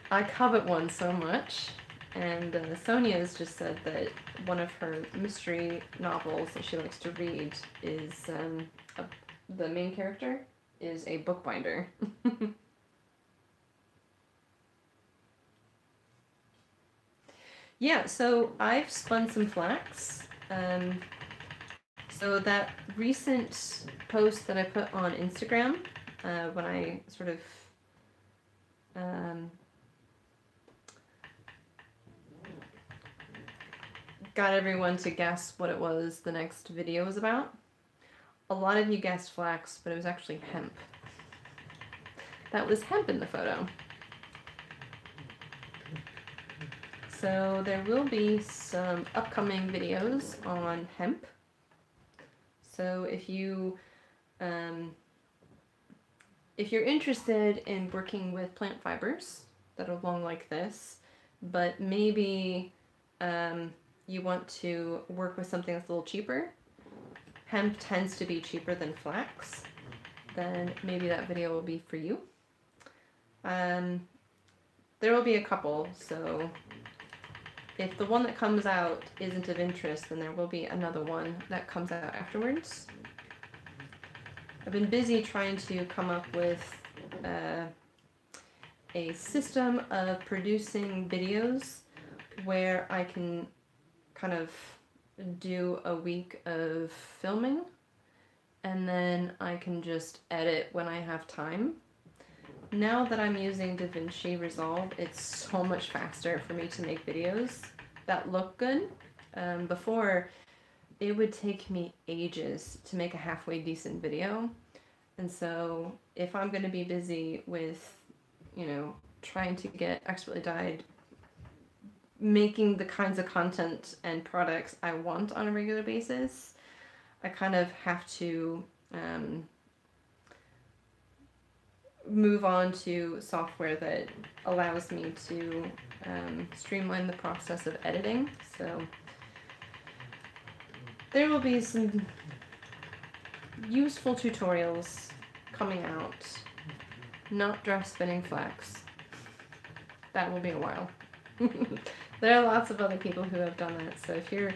I covet one so much, and Sonia's just said that one of her mystery novels that she likes to read is the main character is a bookbinder. Yeah, so I've spun some flax. So that recent post that I put on Instagram, when I sort of got everyone to guess what it was the next video was about, a lot of you guessed flax, but it was actually hemp. That was hemp in the photo. So there will be some upcoming videos on hemp. So if you, if you're interested in working with plant fibers that are long like this, but maybe you want to work with something that's a little cheaper, hemp tends to be cheaper than flax, then maybe that video will be for you. There will be a couple, so if the one that comes out isn't of interest, then there will be another one that comes out afterwards. I've been busy trying to come up with a system of producing videos where I can kind of do a week of filming and then I can just edit when I have time. Now that I'm using DaVinci Resolve, it's so much faster for me to make videos that look good. Before, it would take me ages to make a halfway decent video. And so if I'm going to be busy with, you know, trying to get Expertly Dyed, making the kinds of content and products I want on a regular basis, I kind of have to move on to software that allows me to streamline the process of editing. So there will be some useful tutorials coming out, not dry spinning flax. That will be a while. There are lots of other people who have done that, so if you're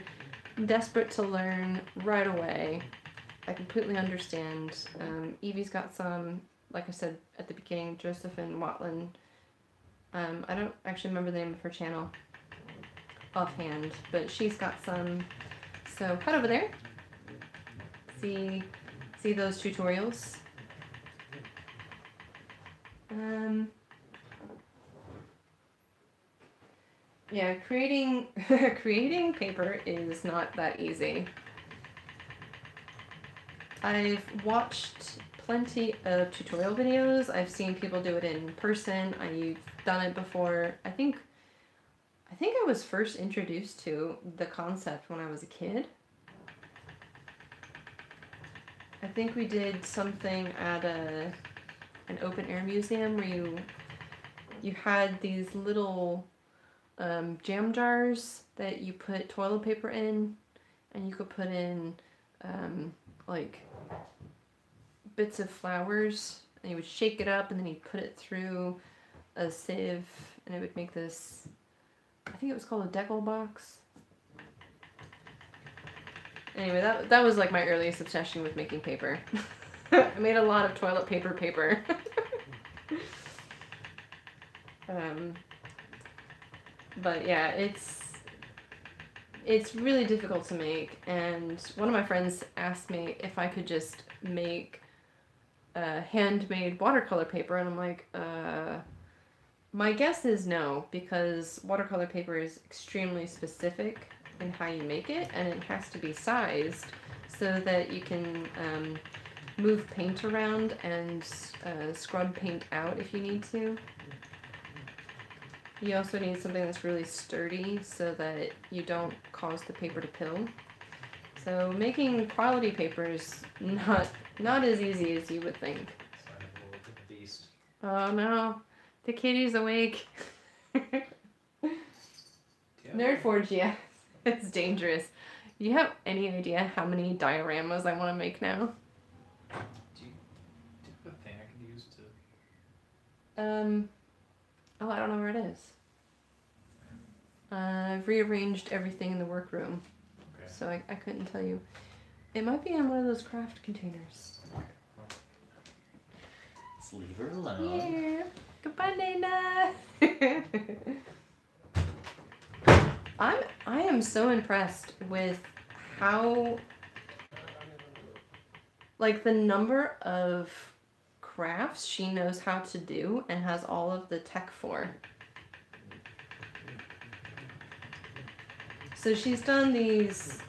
desperate to learn right away, I completely understand. Evie's got some, like I said at the beginning, Josephine Watlin. I don't actually remember the name of her channel offhand, but she's got some. So head over there, see those tutorials. Yeah, creating paper is not that easy. I've watched plenty of tutorial videos. I've seen people do it in person. I've done it before. I think I was first introduced to the concept when I was a kid. I think we did something at an open air museum where you had these little jam jars that you put toilet paper in, and you could put in like bits of flowers, and you would shake it up and then you put it through a sieve and it would make this, I think it was called a deckle box. Anyway, that was like my earliest obsession with making paper. I made a lot of toilet paper. But yeah, it's really difficult to make, and one of my friends asked me if I could just make handmade watercolor paper, and I'm like, my guess is no, because watercolor paper is extremely specific in how you make it, and it has to be sized so that you can move paint around and scrub paint out if you need to. You also need something that's really sturdy so that you don't cause the paper to pill. So making quality paper is not as easy as you would think. Oh no, the kitty's awake. Nerdforge, yeah, it's dangerous. Do you have any idea how many dioramas I want to make now? Do you have a thing I can use to... Oh, I don't know where it is. I've rearranged everything in the workroom, okay. So I couldn't tell you. It might be in one of those craft containers. Let's leave her alone. Yeah. Goodbye, Nana. I am so impressed with how, like, the number of crafts she knows how to do and has all of the tech for. So she's done these,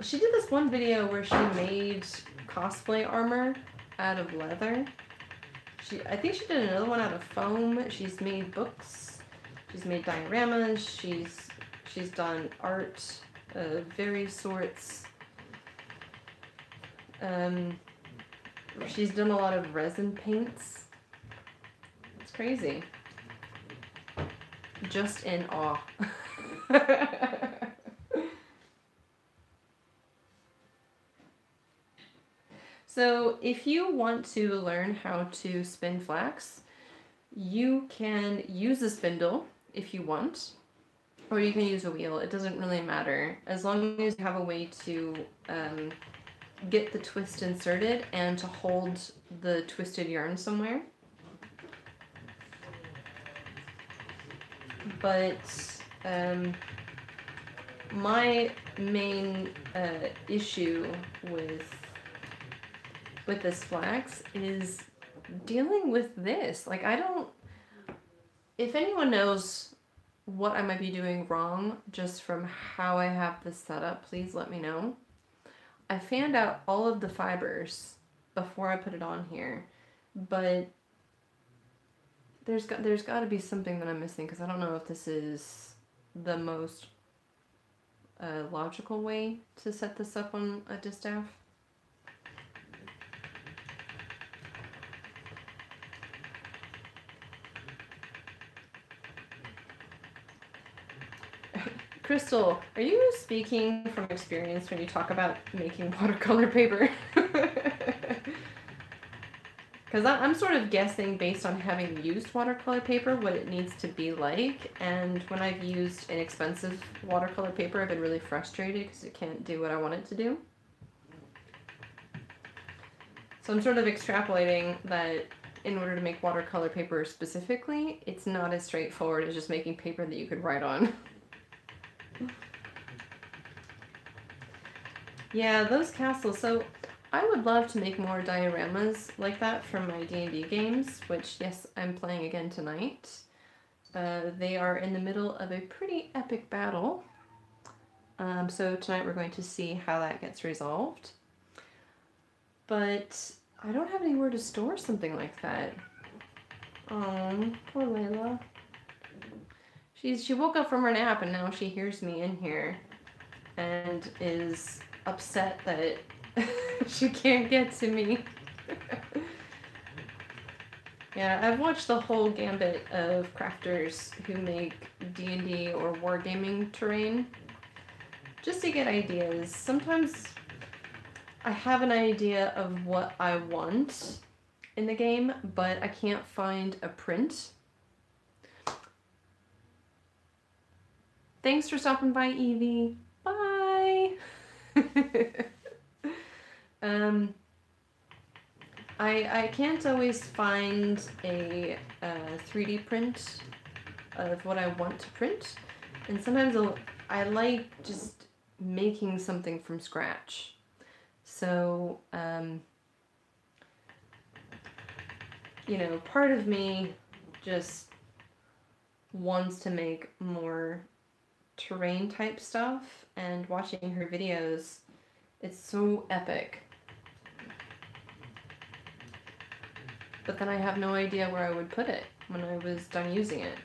she did this one video where she made cosplay armor out of leather. I think she did another one out of foam. She's made books, she's made dioramas, she's done art of various sorts. She's done a lot of resin paints. It's crazy. Just in awe. So if you want to learn how to spin flax, you can use a spindle if you want, or you can use a wheel. It doesn't really matter, as long as you have a way to get the twist inserted and to hold the twisted yarn somewhere. But my main issue with this flax is dealing with this. Like, I don't, if anyone knows what I might be doing wrong just from how I have this set up, please let me know. I fanned out all of the fibers before I put it on here, but there's got to be something that I'm missing, because I don't know if this is the most logical way to set this up on a distaff. Crystal, are you speaking from experience when you talk about making watercolor paper? Because I'm sort of guessing based on having used watercolor paper what it needs to be like, and when I've used inexpensive watercolor paper I've been really frustrated because it can't do what I want it to do. So I'm sort of extrapolating that in order to make watercolor paper specifically, it's not as straightforward as just making paper that you could write on. Yeah, those castles. So I would love to make more dioramas like that from my D&D games, which, yes, I'm playing again tonight. They are in the middle of a pretty epic battle. So tonight we're going to see how that gets resolved. But I don't have anywhere to store something like that. Oh, poor Layla. She woke up from her nap and now she hears me in here and is upset that she can't get to me. Yeah, I've watched the whole gambit of crafters who make D&D or wargaming terrain just to get ideas. Sometimes I have an idea of what I want in the game, but I can't find a print. Thanks for stopping by, Evie. Bye! I can't always find a 3D print of what I want to print, and sometimes I like just making something from scratch. So, you know, part of me just wants to make more terrain type stuff, and watching her videos, it's so epic. But then I have no idea where I would put it when I was done using it.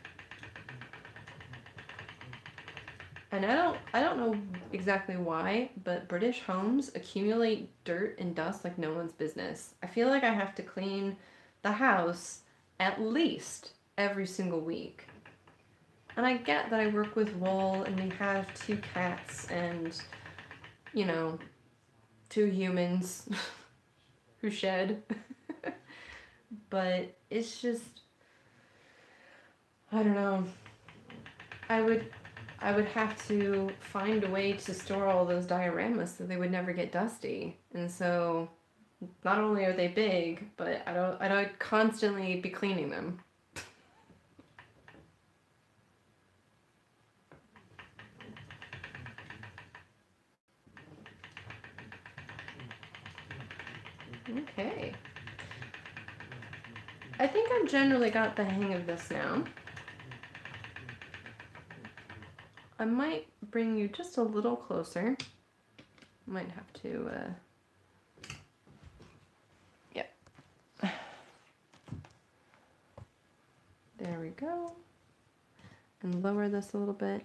And I don't know exactly why, but British homes accumulate dirt and dust like no one's business. I feel like I have to clean the house at least every single week. And I get that I work with wool and we have 2 cats and, you know, 2 humans who shed. But it's just, I don't know. I would have to find a way to store all those dioramas so they would never get dusty. And so not only are they big, but I'd constantly be cleaning them. Okay. I think I've generally got the hang of this now. I might bring you just a little closer. Might have to, yep. There we go. And lower this a little bit.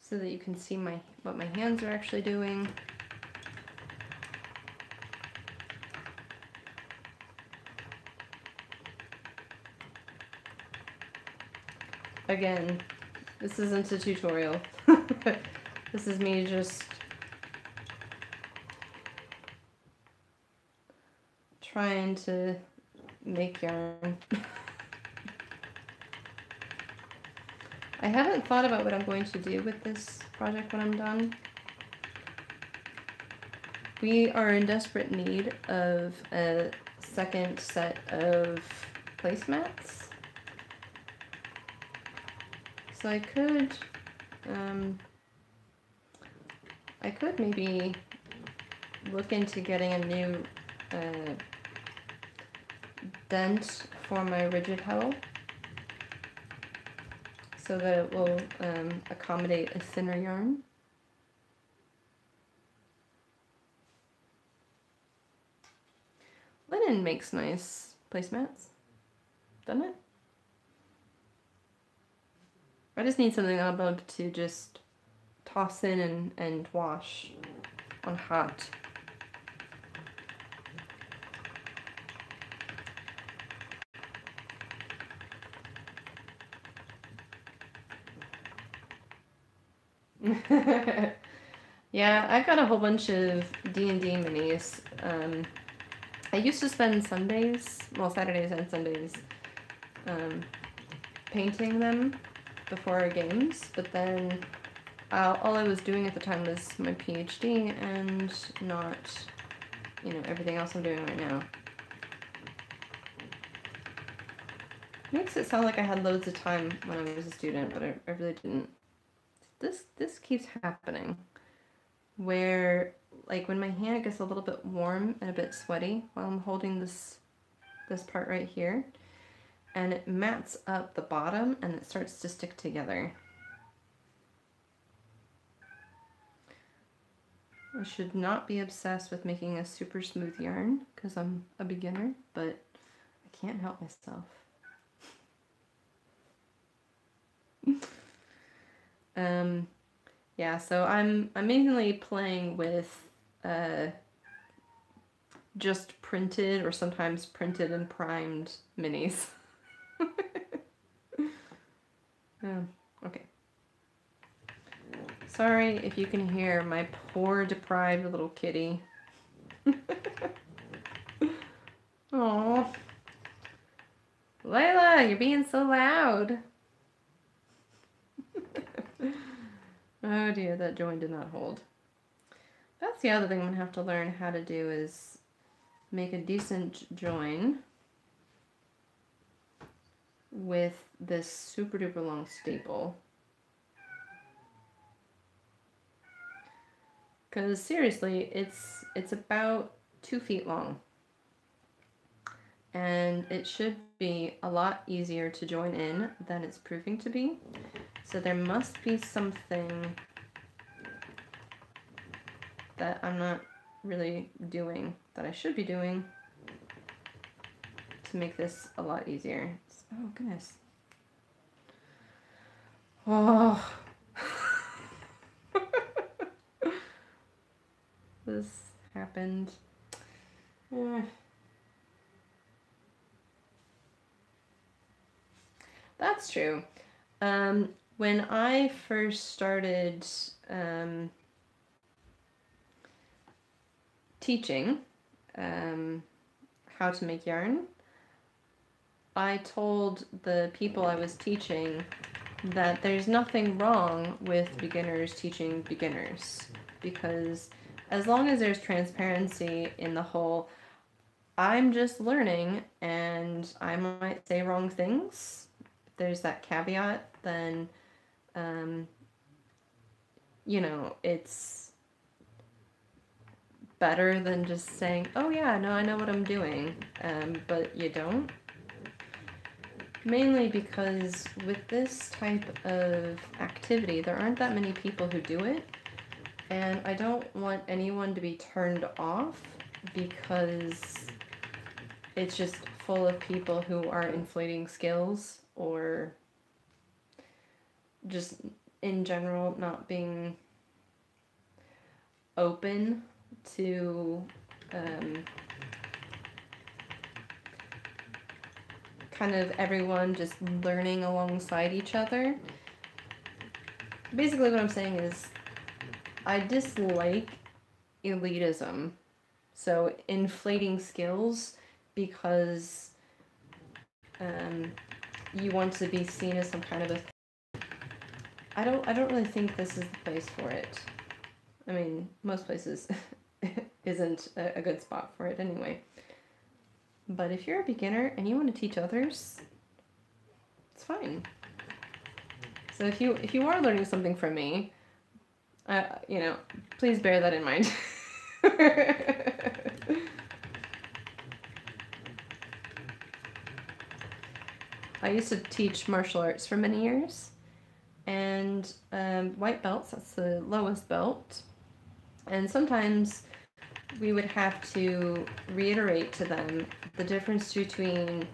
So that you can see what my hands are actually doing. Again, this isn't a tutorial. This is me just trying to make yarn. I haven't thought about what I'm going to do with this project when I'm done. We are in desperate need of a second set of placemats. So I could maybe look into getting a new dent for my rigid huddle, so that it will accommodate a thinner yarn. Linen makes nice placemats, doesn't it? I just need something I'll be able to just toss in and wash on hot. Yeah, I've got a whole bunch of D&D minis. I used to spend Sundays, well, Saturdays and Sundays, painting them before our games, but then all I was doing at the time was my PhD and not, you know, everything else I'm doing right now. Makes it sound like I had loads of time when I was a student, but I really didn't. This keeps happening, where like when my hand gets a little bit warm and a bit sweaty while I'm holding this part right here, and it mats up the bottom and it starts to stick together. I should not be obsessed with making a super smooth yarn because I'm a beginner, but I can't help myself. Yeah, so I'm mainly playing with just printed or sometimes printed and primed minis. Okay. Sorry if you can hear my poor deprived little kitty. Aww. Layla, you're being so loud. Oh dear, that joint did not hold. That's the other thing I'm gonna have to learn how to do, is make a decent join with this super duper long staple. Because seriously, it's about 2 feet long. And it should be a lot easier to join in than it's proving to be. So there must be something that I'm not really doing, that I should be doing, to make this a lot easier. Oh goodness. Oh. This happened. That's true. When I first started teaching how to make yarn, I told the people I was teaching that there's nothing wrong with beginners teaching beginners, because as long as there's transparency in the whole, I'm just learning and I might say wrong things, if there's that caveat, then you know, it's better than just saying, oh yeah, no, I know what I'm doing, but you don't. Mainly because with this type of activity, there aren't that many people who do it, and I don't want anyone to be turned off because it's just full of people who are inflating skills or just in general not being open to kind of everyone just learning alongside each other. Basically what I'm saying is I dislike elitism. So inflating skills because you want to be seen as some kind of a... I don't really think this is the place for it. I mean, most places isn't a good spot for it anyway. But if you're a beginner and you want to teach others, it's fine. So if you are learning something from me, you know, please bear that in mind. I used to teach martial arts for many years, and white belts, that's the lowest belt, and sometimes we would have to reiterate to them the difference between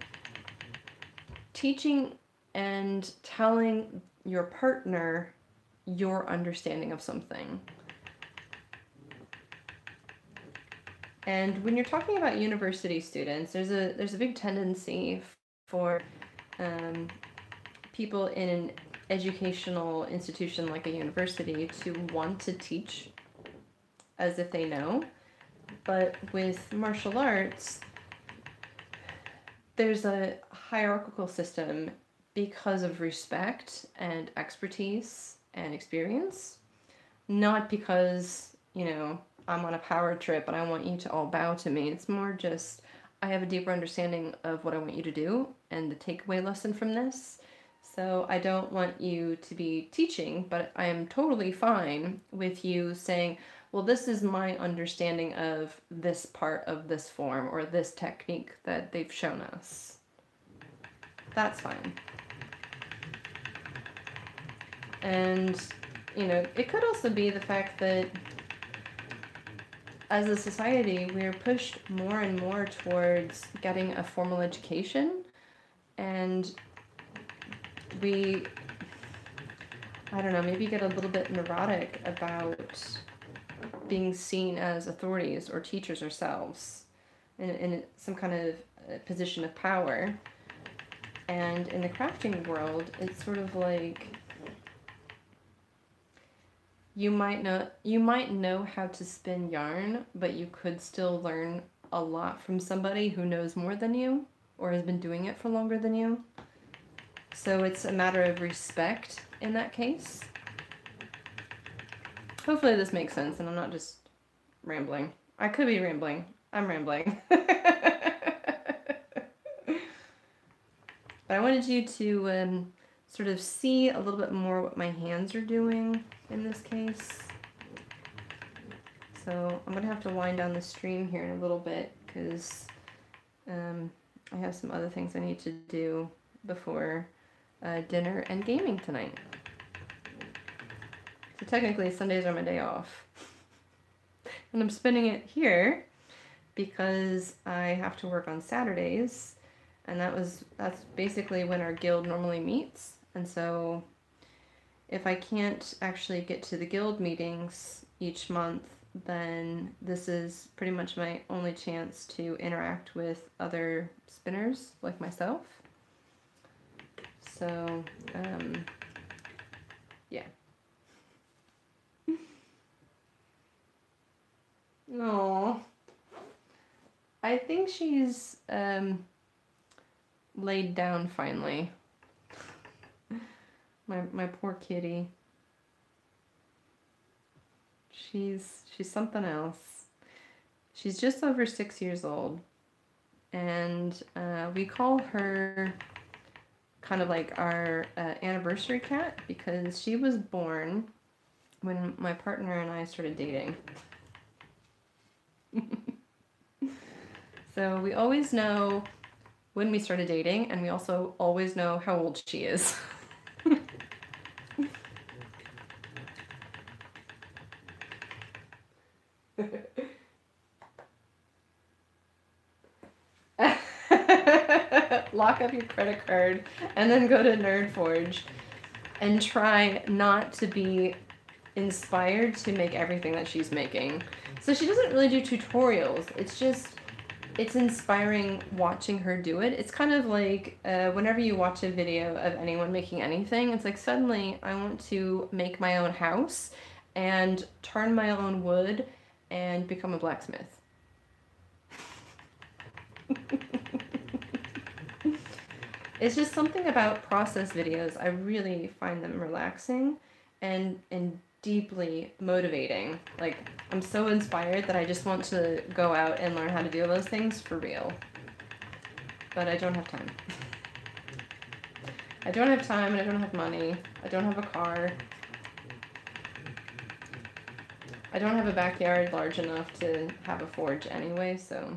teaching and telling your partner your understanding of something. And when you're talking about university students, there's a big tendency for people in an educational institution like a university to want to teach as if they know. But with martial arts, there's a hierarchical system because of respect and expertise and experience, not because, you know, I'm on a power trip and I want you to all bow to me. It's more just, I have a deeper understanding of what I want you to do and the takeaway lesson from this. So I don't want you to be teaching, but I am totally fine with you saying, well, this is my understanding of this part of this form or this technique that they've shown us. That's fine. And, you know, it could also be the fact that as a society, we're pushed more and more towards getting a formal education, and we, I don't know, maybe get a little bit neurotic about being seen as authorities or teachers ourselves in some kind of position of power. And in the crafting world, it's sort of like you might know how to spin yarn, but you could still learn a lot from somebody who knows more than you or has been doing it for longer than you. So it's a matter of respect in that case. Hopefully this makes sense and I'm not just rambling. I could be rambling. I'm rambling. But I wanted you to sort of see a little bit more what my hands are doing in this case. So I'm gonna have to wind down the stream here in a little bit because I have some other things I need to do before dinner and gaming tonight. So technically, Sundays are my day off. And I'm spending it here because I have to work on Saturdays, and that's basically when our guild normally meets. And so if I can't actually get to the guild meetings each month, then this is pretty much my only chance to interact with other spinners like myself. So, yeah. No, I think she's laid down finally. My poor kitty. She's something else. She's just over 6 years old, and we call her kind of like our anniversary cat because she was born when my partner and I started dating. So we always know when we started dating, and we also always know how old she is. Lock up your credit card and then go to Nerdforge and try not to be inspired to make everything that she's making. So she doesn't really do tutorials. It's just it's inspiring watching her do it. It's kind of like whenever you watch a video of anyone making anything, it's like suddenly I want to make my own house and turn my own wood and become a blacksmith. It's just something about process videos. I really find them relaxing and deeply motivating. Like, I'm so inspired that I just want to go out and learn how to do those things for real. But I don't have time. I don't have time, and I don't have money. I don't have a car. I don't have a backyard large enough to have a forge anyway, so...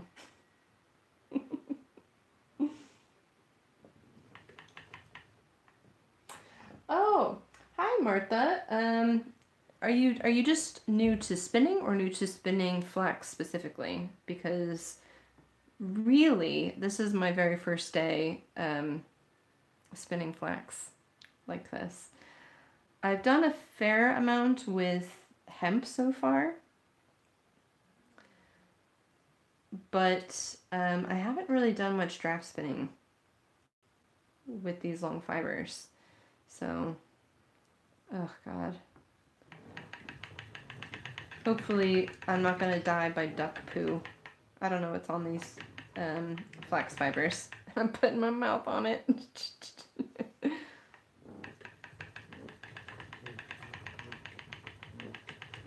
Oh, hi Martha. Are you just new to spinning, or new to spinning flax specifically? Because really, this is my very first day spinning flax like this. I've done a fair amount with hemp so far, but I haven't really done much draft spinning with these long fibers. So, oh god. Hopefully I'm not gonna die by duck poo. I don't know what's on these flax fibers. I'm putting my mouth on it.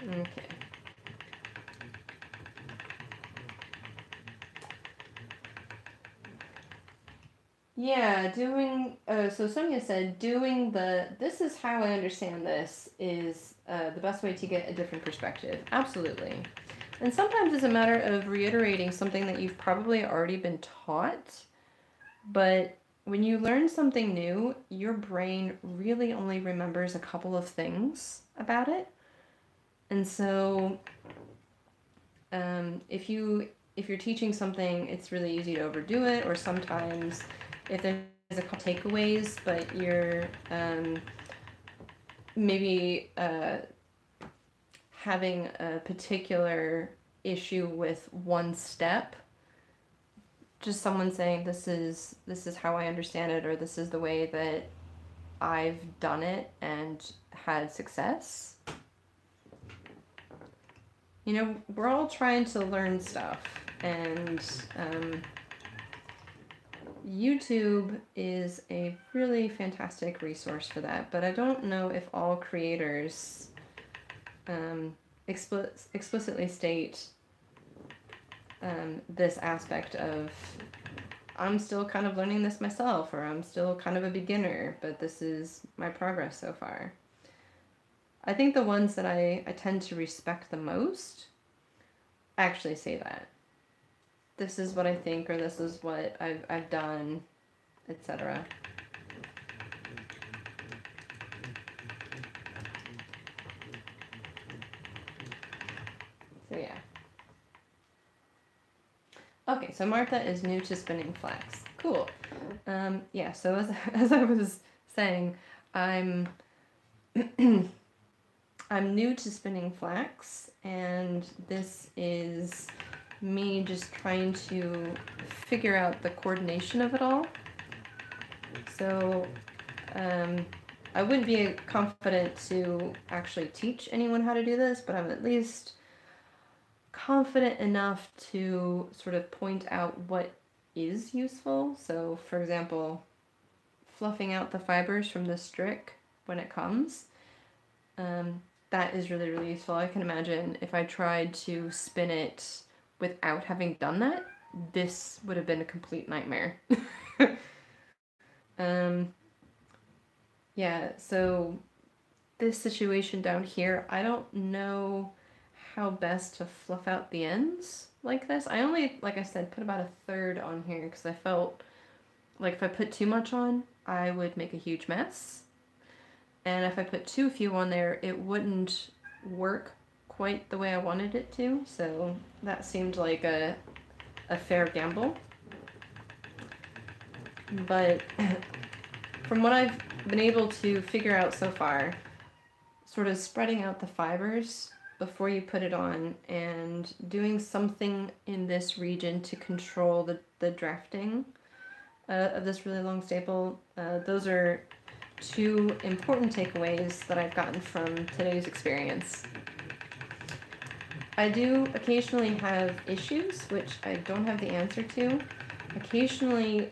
Okay. Yeah, doing, so Sonia said, doing the, this is how I understand this, is the best way to get a different perspective. Absolutely. And sometimes it's a matter of reiterating something that you've probably already been taught, but when you learn something new, your brain really only remembers a couple of things about it. And so if you're teaching something, it's really easy to overdo it, or sometimes... if there's a couple takeaways, but you're maybe having a particular issue with one step, just someone saying this is how I understand it, or this is the way that I've done it and had success. You know, we're all trying to learn stuff, and YouTube is a really fantastic resource for that, but I don't know if all creators explicitly state this aspect of, I'm still kind of learning this myself, or I'm still kind of a beginner, but this is my progress so far. I think the ones that I tend to respect the most actually say that. This is what I think, or this is what I've done, etc. So yeah. Okay, so Martha is new to spinning flax. Cool. Yeah, so as I was saying, I'm new to spinning flax, and this is me just trying to figure out the coordination of it all. So I wouldn't be confident to actually teach anyone how to do this, but I'm at least confident enough to sort of point out what is useful. So for example, fluffing out the fibers from the strick when it comes, that is really, really useful. I can imagine if I tried to spin it without having done that, this would have been a complete nightmare. Yeah, so this situation down here, I don't know how best to fluff out the ends like this. I only, like I said, put about a third on here because I felt like if I put too much on, I would make a huge mess. And if I put too few on there, it wouldn't work quite the way I wanted it to, so that seemed like a fair gamble. But from what I've been able to figure out so far, sort of spreading out the fibers before you put it on, and doing something in this region to control the drafting of this really long staple. Those are two important takeaways that I've gotten from today's experience. I do occasionally have issues, which I don't have the answer to. Occasionally,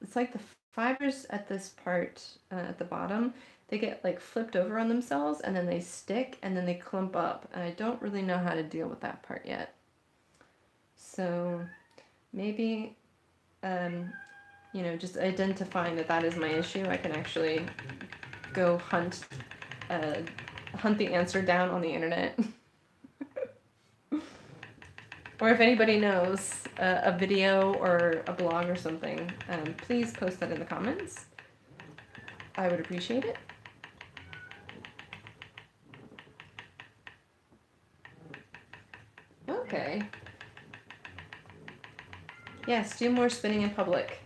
it's like the fibers at this part, at the bottom, they get like flipped over on themselves, and then they stick, and then they clump up. And I don't really know how to deal with that part yet. So maybe, you know, just identifying that that is my issue, I can actually go hunt the answer down on the internet. Or if anybody knows a video or a blog or something, please post that in the comments. I would appreciate it. Okay. Yes, do more spinning in public.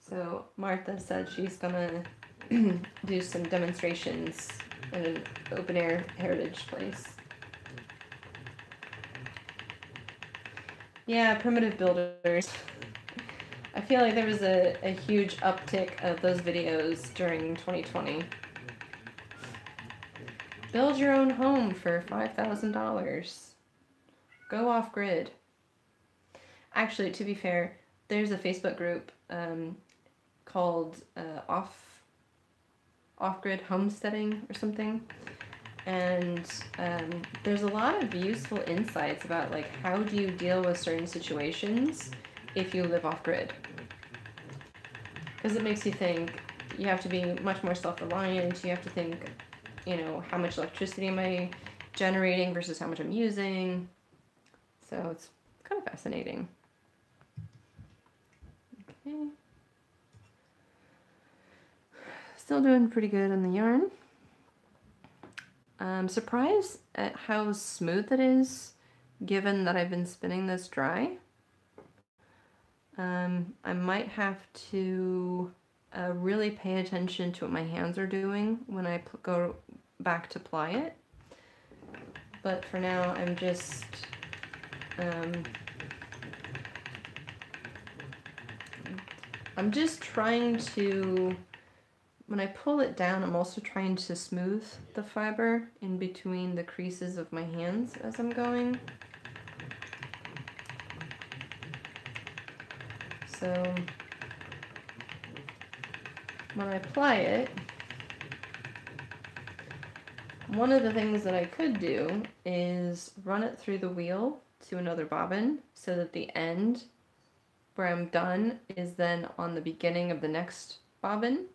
So Martha said she's gonna do some demonstrations in an open-air heritage place. Yeah, primitive builders. I feel like there was a huge uptick of those videos during 2020. Build your own home for $5,000. Go off-grid. Actually, to be fair, there's a Facebook group called Off-Grid Homesteading or something, and there's a lot of useful insights about like how do you deal with certain situations if you live off-grid, because it makes you think. You have to be much more self-reliant. You have to think, you know, how much electricity am I generating versus how much I'm using. So it's kind of fascinating. Okay. Still doing pretty good on the yarn. I'm surprised at how smooth it is, given that I've been spinning this dry. I might have to really pay attention to what my hands are doing when I go back to ply it. But for now, I'm just trying to. When I pull it down, I'm also trying to smooth the fiber in between the creases of my hands as I'm going. So when I apply it, one of the things that I could do is run it through the wheel to another bobbin so that the end where I'm done is then on the beginning of the next bobbin.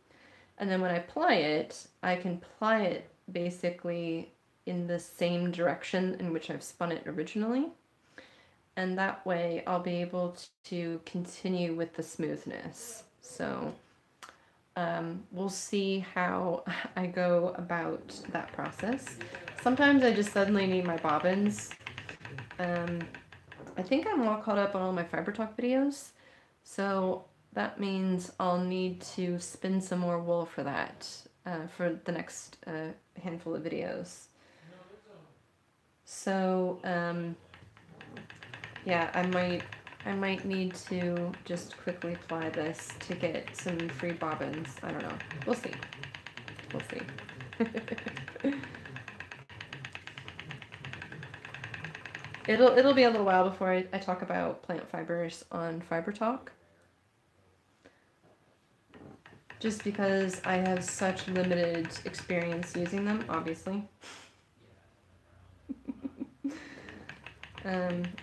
And then when I ply it, I can ply it basically in the same direction in which I've spun it originally. And that way I'll be able to continue with the smoothness. So we'll see how I go about that process. Sometimes I just suddenly need my bobbins. I think I'm all caught up on all my Fiber Talk videos. So that means I'll need to spin some more wool for that, for the next handful of videos. So, yeah, I might need to just quickly ply this to get some free bobbins. I don't know. We'll see. We'll see. It'll be a little while before I talk about plant fibers on Fiber Talk, just because I have such limited experience using them, obviously.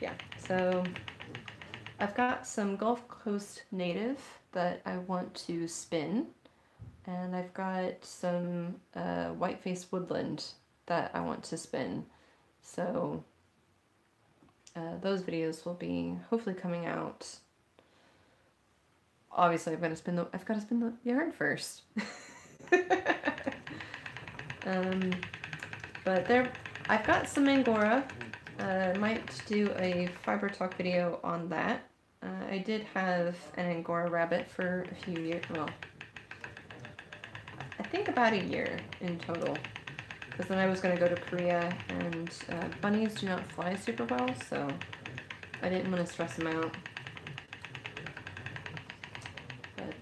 Yeah, so I've got some Gulf Coast Native that I want to spin, and I've got some Whiteface Woodland that I want to spin. So those videos will be hopefully coming out. Obviously, I've got to spin the yarn first. But there, I've got some Angora. I might do a Fiber Talk video on that. I did have an Angora rabbit for a few years. Well, I think about a year in total, because then I was going to go to Korea, and bunnies do not fly super well, so I didn't want to stress them out. But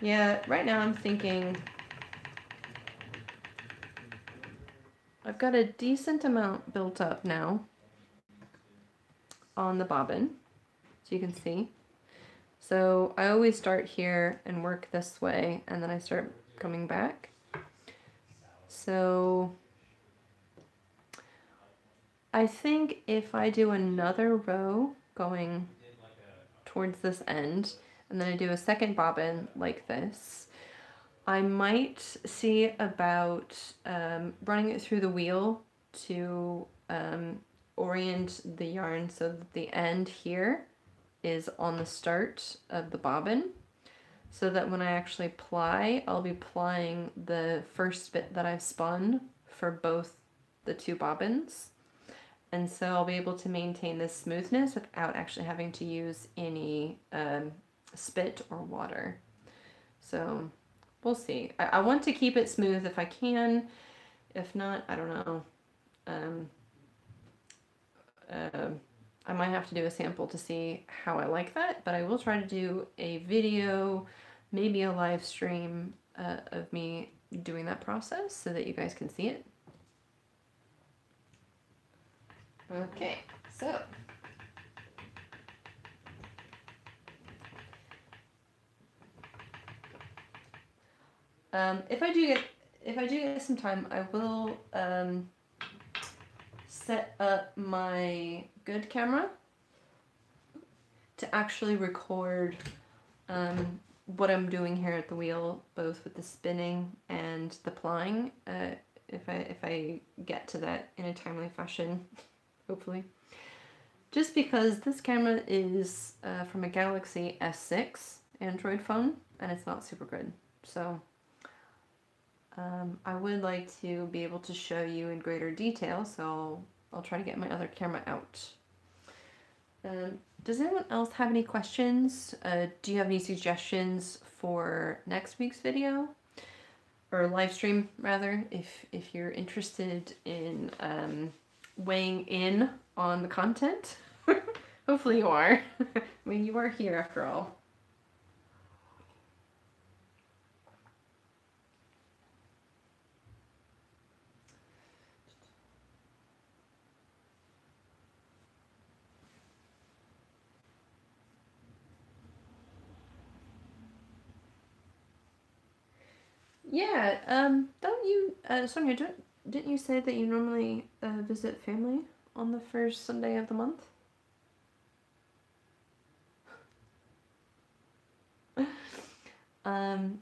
yeah, right now I'm thinking I've got a decent amount built up now on the bobbin, so you can see. So I always start here and work this way, and then I start coming back. So I think if I do another row going towards this end, and then I do a second bobbin like this, I might see about running it through the wheel to orient the yarn so that the end here is on the start of the bobbin, so that when I actually ply, I'll be plying the first bit that I've spun for both the two bobbins. And so I'll be able to maintain this smoothness without actually having to use any spit or water. So we'll see. I want to keep it smooth if I can. If not, I don't know. I might have to do a sample to see how I like that, but I will try to do a video, maybe a live stream of me doing that process so that you guys can see it. Okay, so if I do get some time, I will set up my good camera to actually record what I'm doing here at the wheel, both with the spinning and the plying, if I get to that in a timely fashion, hopefully. Just because this camera is from a Galaxy S6 Android phone, and it's not super good, so I would like to be able to show you in greater detail, so I'll try to get my other camera out. Does anyone else have any questions? Do you have any suggestions for next week's video? Or live stream, rather, if you're interested in weighing in on the content. Hopefully you are. I mean, you are here after all. Yeah, don't you, Sonia, didn't you say that you normally visit family on the first Sunday of the month?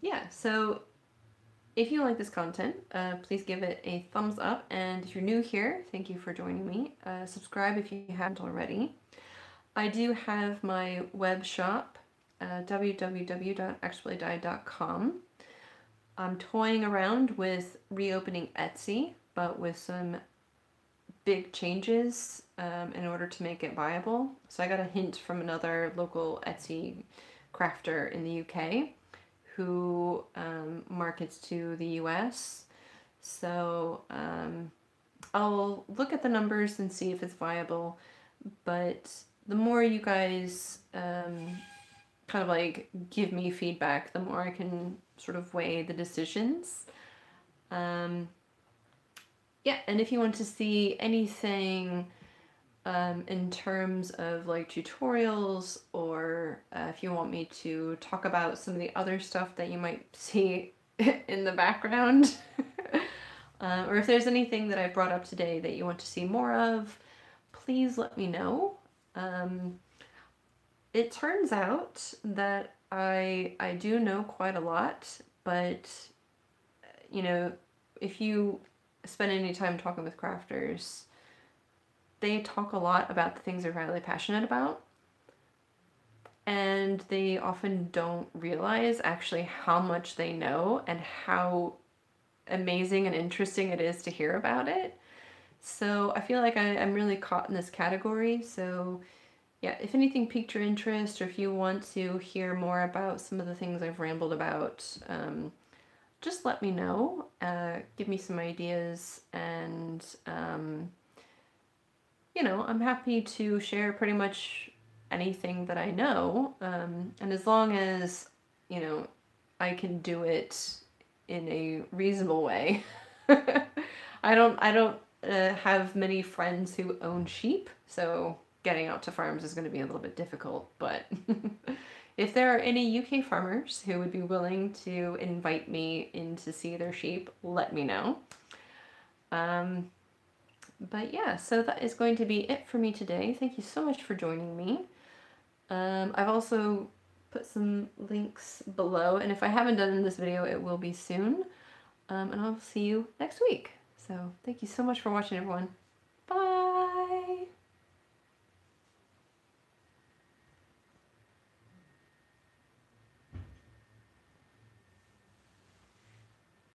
Yeah, so if you like this content, please give it a thumbs up, and if you're new here, thank you for joining me. Subscribe if you haven't already. I do have my web shop, www.expertlydyed.com. I'm toying around with reopening Etsy, but with some big changes in order to make it viable. So I got a hint from another local Etsy crafter in the UK who markets to the US. So I'll look at the numbers and see if it's viable, but the more you guys kind of like give me feedback, the more I can sort of weigh the decisions. Yeah, and if you want to see anything in terms of like tutorials, or if you want me to talk about some of the other stuff that you might see in the background, or if there's anything that I brought up today that you want to see more of, please let me know. It turns out that I do know quite a lot, but you know, if you spend any time talking with crafters, they talk a lot about the things they're really passionate about, and they often don't realize actually how much they know and how amazing and interesting it is to hear about it. So I feel like I'm really caught in this category, so yeah, if anything piqued your interest, or if you want to hear more about some of the things I've rambled about, just let me know, give me some ideas, and you know, I'm happy to share pretty much anything that I know, and as long as, you know, I can do it in a reasonable way. I don't have many friends who own sheep, so getting out to farms is going to be a little bit difficult, but if there are any UK farmers who would be willing to invite me in to see their sheep, let me know. But yeah, so that is going to be it for me today. Thank you so much for joining me. I've also put some links below, and if I haven't done in this video, it will be soon. And I'll see you next week. So thank you so much for watching, everyone.